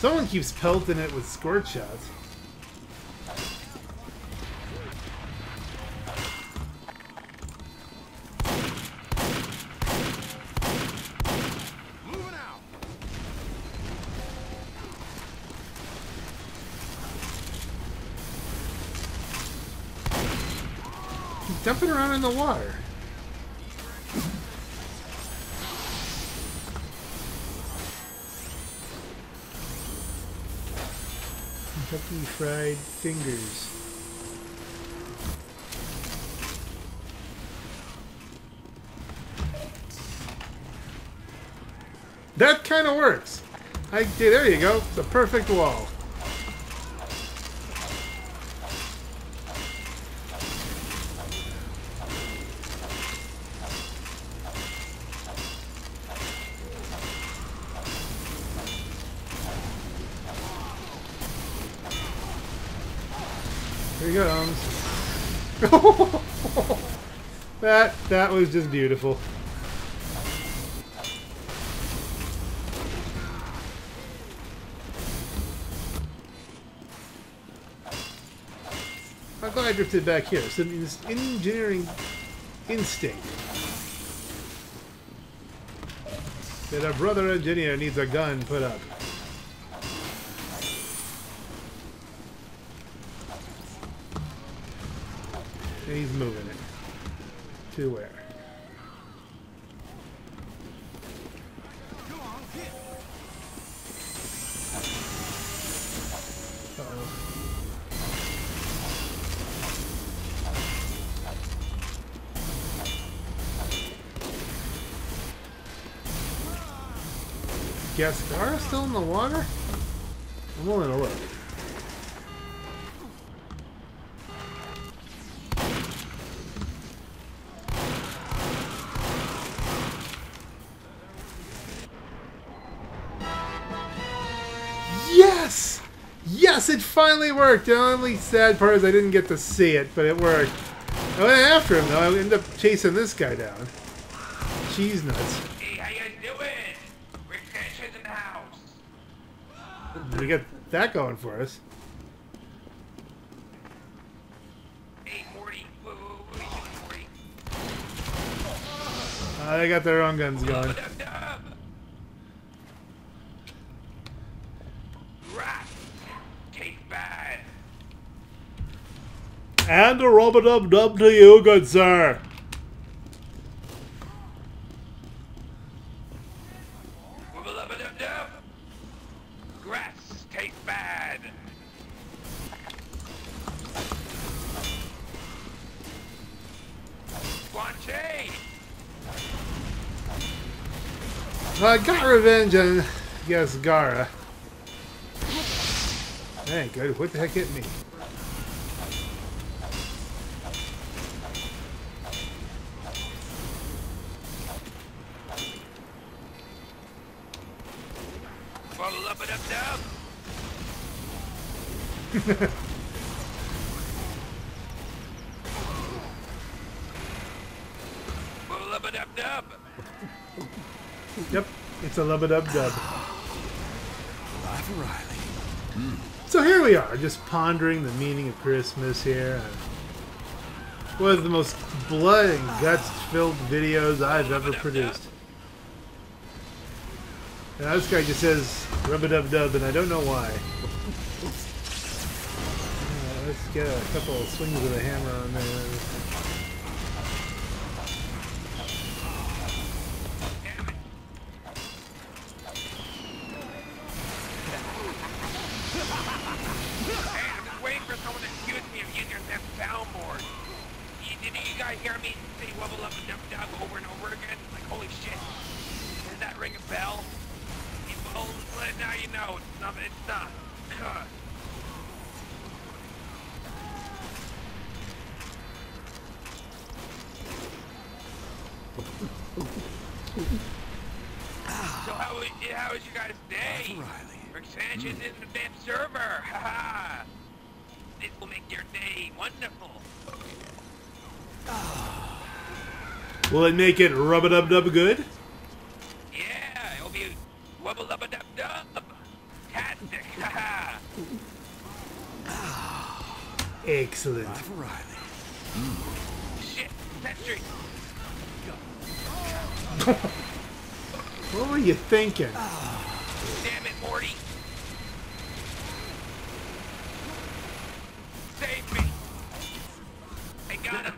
Someone keeps pelting it with squirt shots. Dumping around in the water. Kentucky Fried Fingers. That kind of works. I did. There you go. The perfect wall. That, that was just beautiful. I'm glad I drifted back here. So this engineering instinct that a brother engineer needs a gun put up. And he's moving it. To where? Come on, hit. Uh-oh. Gascar still in the water? I'm willing to look. It finally worked. The only sad part is I didn't get to see it, but it worked. I went after him, though. I ended up chasing this guy down. Cheese nuts. Hey, how you doing? Rick Sanchez in the house. We got that going for us. Hey, Morty. Whoa, whoa, whoa, what are you doing, Morty? Uh, they got their own guns going. And a rub-a-dub-dub to you, good sir. Rub-a-dub-dub-dub. Grass take bad. Guanche. I got revenge on Gasgara. Hey, good. What the heck hit me? Yep, it's a lub-a-dub-dub. Mm. So here we are, just pondering the meaning of Christmas here. One of the most blood and guts-filled videos I've ever produced. And this guy just says, rub-a-dub-dub, and I don't know why. Let's get a couple of swings of the hammer on there. Hey, I'm waiting for someone to accuse me of using that soundboard. You, did you guys hear me say wubble up and dump dog over and over again? Like, holy shit. Does that ring a bell? Well, now you know. It's not. It's not. So how was, how was you guys' day? Rick Sanchez mm. is the fifth server. Haha. This will make your day wonderful. Will it make it rub-a-dub-dub good? Yeah, it'll be wubble-dub-a-dub-dub. Fantastic. Haha. Excellent. Mm. Shit, Sentry. What were you thinking? Damn it, Morty. Save me. I got him.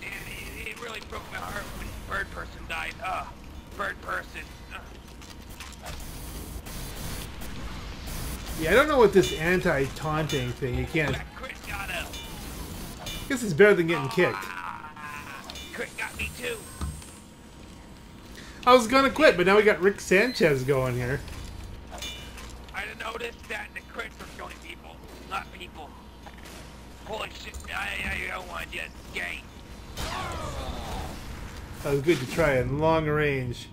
Damn, it, it really broke my heart when Bird Person died. Uh, Bird Person. Uh. Yeah, I don't know what this anti-taunting thing, you can't... I guess it's better than getting kicked. Crit got me too. I was gonna quit, but now we got Rick Sanchez going here. I noticed that the crits are killing people, not people. Holy shit, I, I don't want to just gang. That was good to try in long range.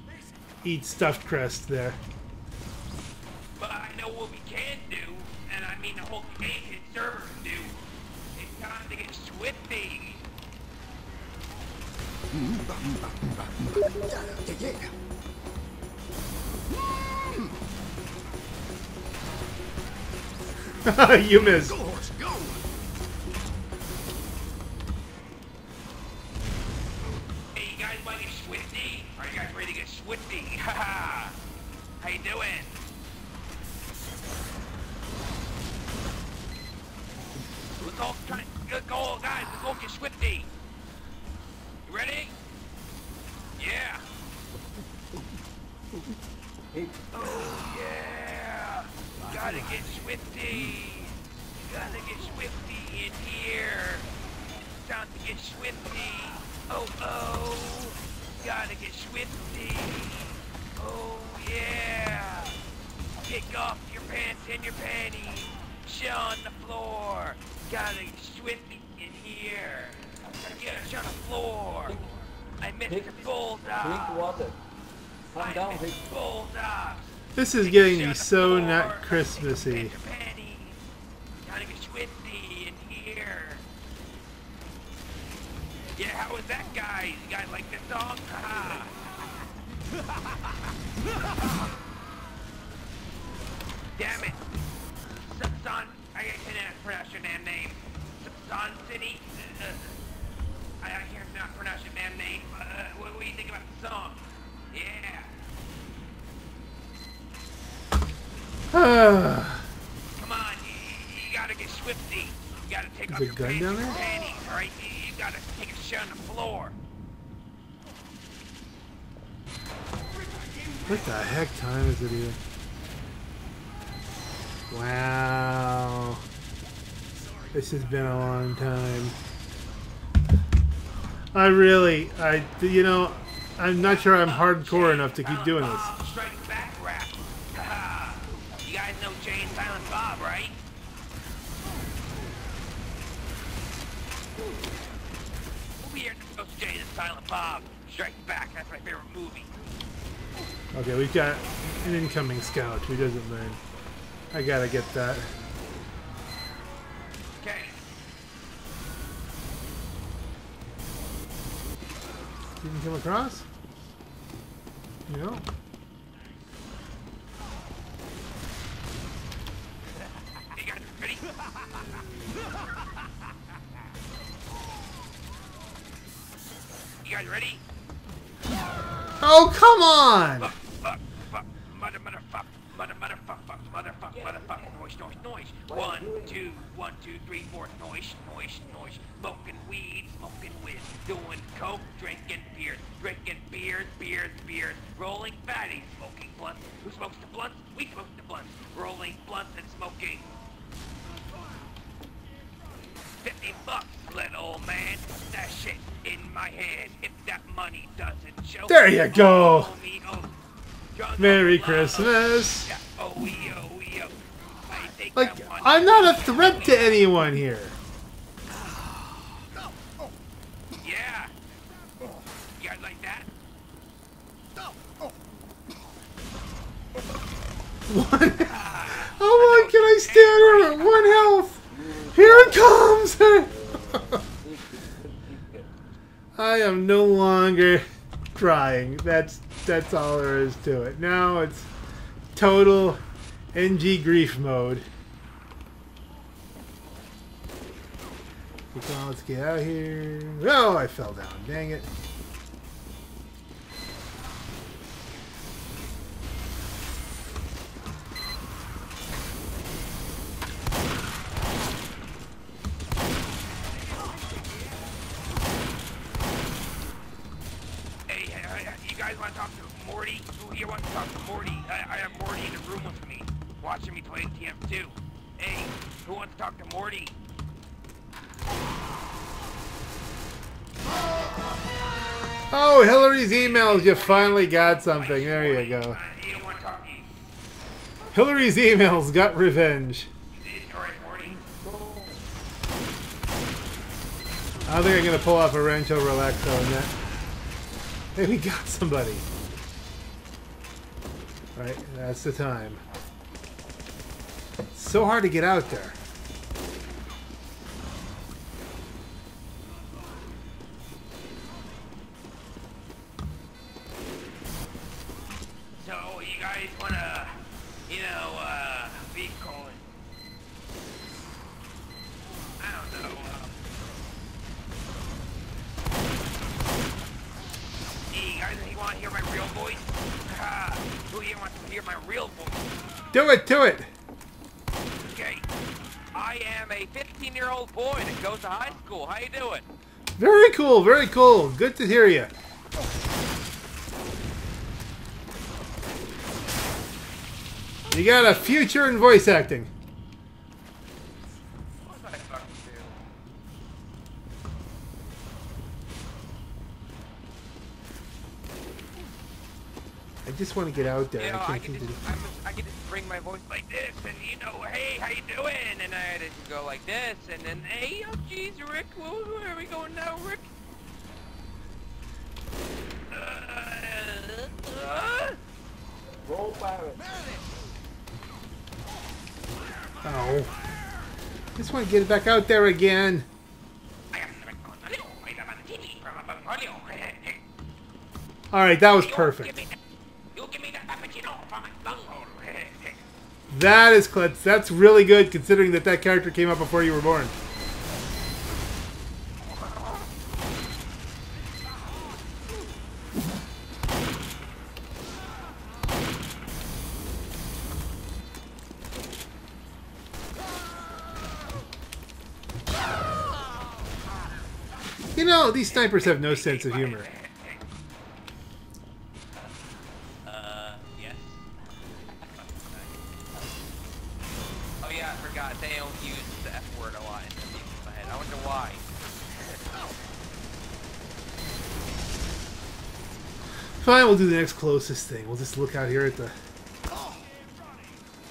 Eat stuffed crest there. But I know what we can do, and I mean the whole game can serve do. It's time to get swifty. You missed. Go, horse, go. Hey, you guys want to get swifty? Are you guys ready to get swifty? Haha. How you doing? Let's all try. Let's go, guys. Let's go get swifty. You ready? Yeah. Oh yeah. Gotta get swifty. Gotta get swifty in here. It's time to get swifty. Oh oh. Gotta get swifty. Oh yeah. Kick off your pants and your panties. Shit on the floor. Gotta get swifty in here. Get it on the floor. Pink. I missed Pink. The bulldogs. Drink water. Calm down, Pink. This is Pink getting me so floor. Not Christmassy. Gotta get swifty in here. Yeah, how was that, guys? You guys like the song? Damn it. Subson. I can't pronounce your damn name. Subson City. Uh, I can't not pronounce your damn name. Uh, what, what do you think about the song? Yeah. Come on, you, you gotta get swifty. You gotta take off your pants and panties, right? You gotta take a shit on the floor. What the heck time is it here? Wow. This has been a long time. I really, I, you know, I'm not sure I'm hardcore enough to keep doing this. Strike back rap. You guys know Jay and Silent Bob, right? We'll be here to post Jay and Silent Bob. Strike back, that's my favorite movie. Okay, we've got an incoming scout who doesn't learn. I gotta get that. Okay. Didn't come across? No. You guys ready? You guys ready? Oh, come on! Fuck, fuck, fuck, mother, mother, fuck, mother, mother, fuck, fuck, mother, fuck, mother, fuck, noise, noise, noise. One, two, one, two, three, four, noise, noise, noise. Smoking weed, smoking weed, doing coke, drinking beer, drinking beer, beer, beer, rolling fatties, smoking blunts. Who smokes the blunts? We smoke the blunts. Rolling blunts and smoking. Fifty bucks, little old man. That shit in my hand. If that money doesn't show, there you go. Oh, oh, oh. Merry Christmas. Oh, oh, oh, oh. Like I'm not a threat to anyone here. like that. Oh, oh. What? Oh my, can I stand on it? One health! Here it comes! I am no longer trying. That's that's all there is to it. Now it's total N G grief mode. Come on, let's get out of here. Oh, I fell down. Dang it. Oh, Hillary's emails, you finally got something. There you go. Hillary's emails got revenge. I don't think I'm going to pull off a Rancho Relaxo on that. Hey, we got somebody. Alright, that's the time. It's so hard to get out there. Do it, do it! Okay, I am a fifteen-year-old boy that goes to high school. How you doing? Very cool, very cool. Good to hear you. You got a future in voice acting. I just want to get out there. You know, I, I, can just, I, just, I can just bring my voice like this, and you know, hey, how you doing? And I just go like this, and then, hey, oh, jeez, Rick, where are we going now, Rick? Uh, uh, Roll fire. Oh. I just want to get back out there again. All right, that was perfect. That is klutz. That's really good, considering that that character came up before you were born. You know, these snipers have no sense of humor. Fine, we'll do the next closest thing. We'll just look out here at the... Oh.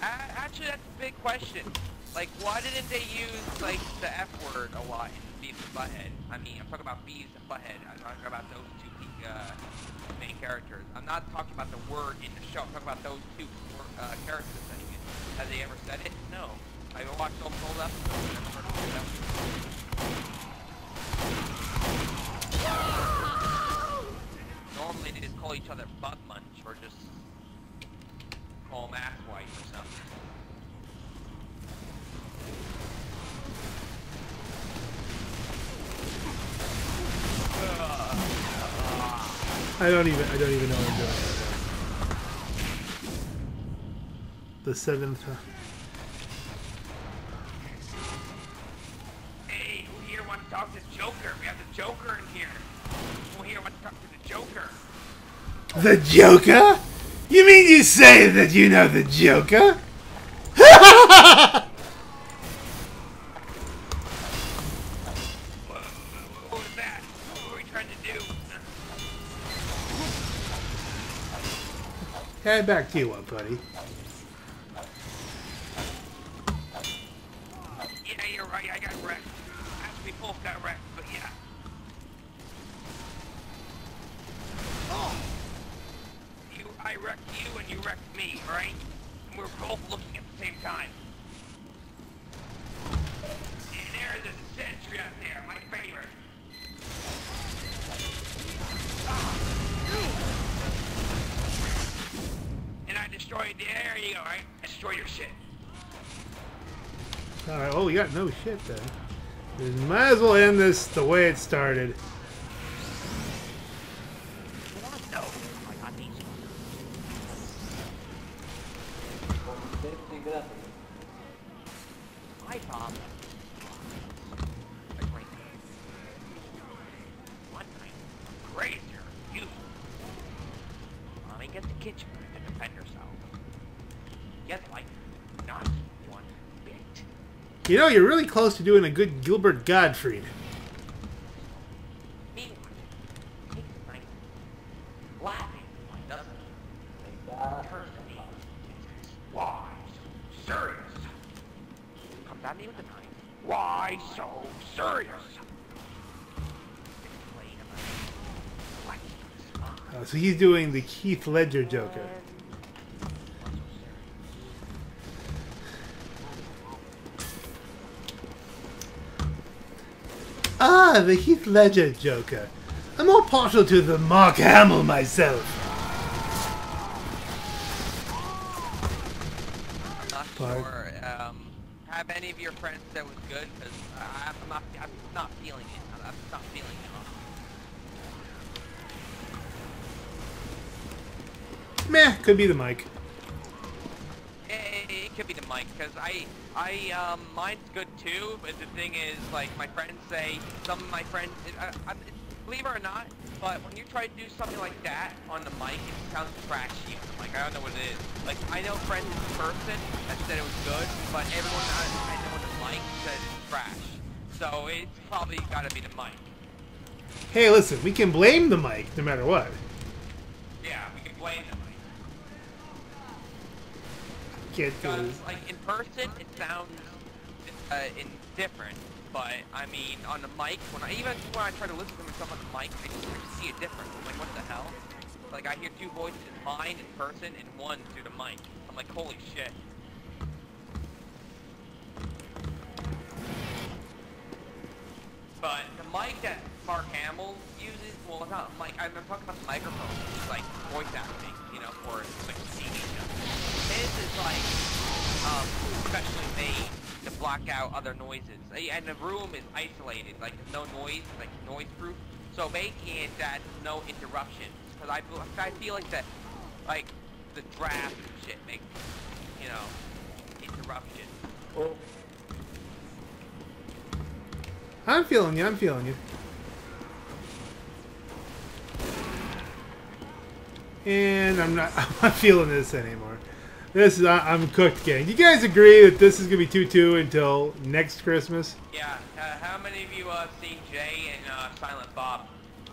Actually, that's a big question. Like, why didn't they use, like, the F word a lot in Beavis and Butt-Head? I mean, I'm talking about Beavis and Butt-Head. I'm talking about those two uh, main characters. I'm not talking about the word in the show. I'm talking about those two uh, characters saying it. Have they ever said it? No. I haven't watched those old episodes. I've never heard of those episodes. Normally they just call each other butt munch or just call them ass wife or something. I don't even I don't even know what I'm doing. The seventh. Hey, who here wants to talk to the Joker? We have the Joker in here. Who here wants to talk to the Joker? The Joker? You mean you say that you know the Joker? What was that? What were we trying to do? Head back to you up, buddy. Yeah, you're right. I got wrecked. Actually, we both got wrecked, but yeah. wrecked you and you wrecked me, right? And we're both looking at the same time. And there's a sentry out there, my favorite. And I destroyed the air, you go, right? I destroyed your shit. Alright, well, we got no shit then. We might as well end this the way it started. You know, you're really close to doing a good Gilbert Gottfried. Why so serious? Oh, so he's doing the Heath Ledger Joker. Ah, the Heath Ledger Joker. I'm more partial to the Mark Hamill myself. I'm not Park. sure. Um, have any of your friends said it was good? Because I'm not, I'm not feeling it. I'm not feeling it. Meh, could be the mic. It, it could be the mic, because I... I, um, mine's good too, but the thing is, like, my friends say, some of my friends, I, I, believe it or not, but when you try to do something like that on the mic, it sounds trashy. Like, I don't know what it is. Like, I know friends in person that said it was good, but everyone I, I know on the mic said it's trash. So it's probably gotta be the mic. Hey, listen, we can blame the mic no matter what. Yeah, we can blame the mic. Because, like, in person, it sounds uh, indifferent, but, I mean, on the mic, when I, even when I try to listen to myself on the mic, I just see a difference. I'm like, what the hell? Like, I hear two voices, mine in person, and one through the mic. I'm like, holy shit. But the mic that Mark Hamill uses, well, it's not a mic. I'm talking about the microphone, which is, like, voice acting, you know, for, like, T V show. His is like, um, specially made to block out other noises. And the room is isolated, like no noise, like noise proof. So making it that no interruptions. Cause I, I feel like that, like the draft and shit makes, you know, interruptions. Oh. I'm feeling you, I'm feeling you. And I'm not, I'm not feeling this anymore. This is, I'm cooked, gang. You guys agree that this is going to be two two until next Christmas? Yeah. Uh, how many of you have uh, seen Jay and uh, Silent Bob?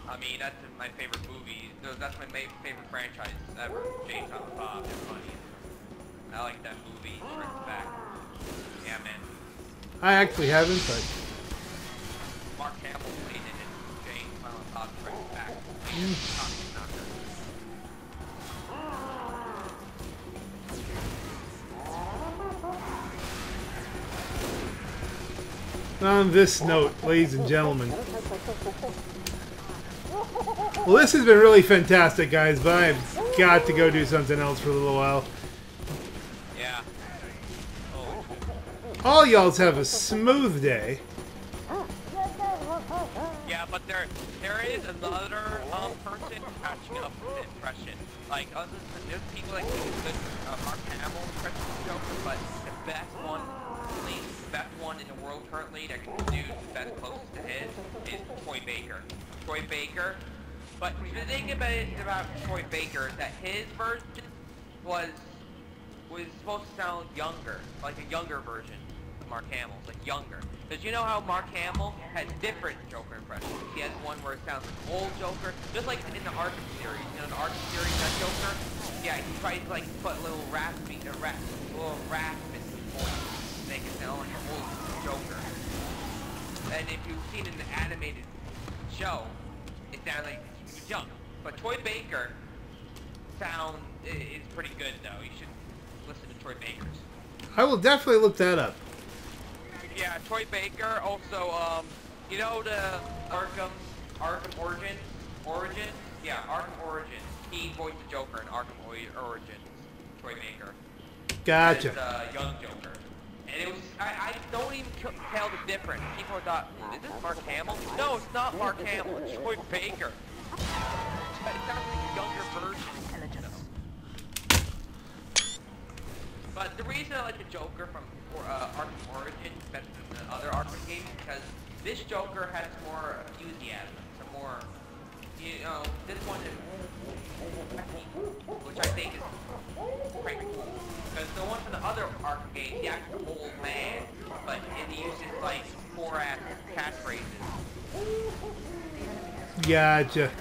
I mean, that's my favorite movie. That's my favorite franchise ever. Jay and Silent Bob. They're funny. I like that movie. It's back. Yeah, man. I actually haven't, but... Mark Hamill played in it. Jay and Silent Bob. It's back. Mm. On this note, ladies and gentlemen, well, this has been really fantastic, guys, but I've got to go do something else for a little while. Yeah. Oh. All y'all's have a smooth day. Yeah, but there, there is another um, person catching up with the impression. Like, other than there's people like good uh, Mark Hamill impression Joker, but the best one, please. Best one in the world currently that can do the best closest to his is Troy Baker. Troy Baker. But the thing about it about Troy Baker is that his version was was supposed to sound younger, like a younger version of Mark Hamill's, like younger. Because you know how Mark Hamill has different Joker impressions. He has one where it sounds like old Joker, just like in the Arkham series. You know, the Arkham series, that Joker, yeah, he tries to like put a little raspy, a rasp, a little rasp in the voice. Make it sound like an old Joker. And if you've seen in the animated show, it sounds like junk. But Troy Baker sound is pretty good, though. You should listen to Troy Baker's. I will definitely look that up. Yeah, Troy Baker. Also, um, you know the Arkham, Arkham Origins, Origin. Yeah, Arkham Origins. He voiced the Joker in Arkham Origins. Troy Baker. Gotcha. As, uh, young Joker. And it was, I, I don't even tell the difference. People thought, is this Mark Hamill? No, it's not Mark Hamill. It's Troy Baker. It sounds like a younger version. So. But the reason I like the Joker from uh, Arkham Origins better than the other Arkham games because this Joker has more enthusiasm, some more, you know, this one is, which I think is pretty cool. Because the one from the other Arkham game, he acts an old man, but he uses like four ass catchphrases. Gotcha.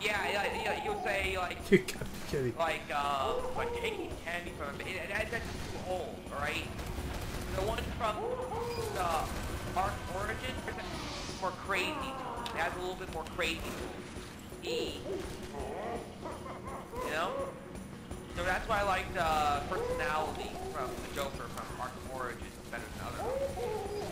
Yeah, yeah, yeah, you'll say like, you gotta be kidding. Like, uh, like taking candy from him. That's just too old, right? The one from the Arkham Origins is more crazy. It has a little bit more crazy. E. You know? So that's why I like the uh, personality from the Joker from Arkham Origins better than other ones.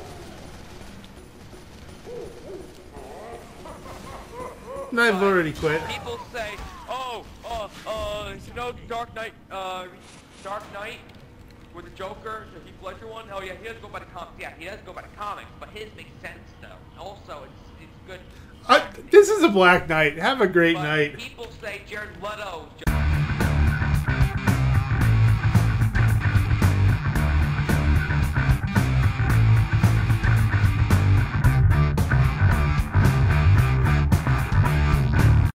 I've but already quit. People say, oh, uh, uh, you know Dark Knight, uh, Dark Knight with the Joker, the Heath Ledger one? Oh yeah, he doesn't go by the comics. Yeah, he doesn't go by the comics, but his makes sense though. Also, it's, it's good. Uh, this is a Black Knight. Have a great but night. People say Jared Leto.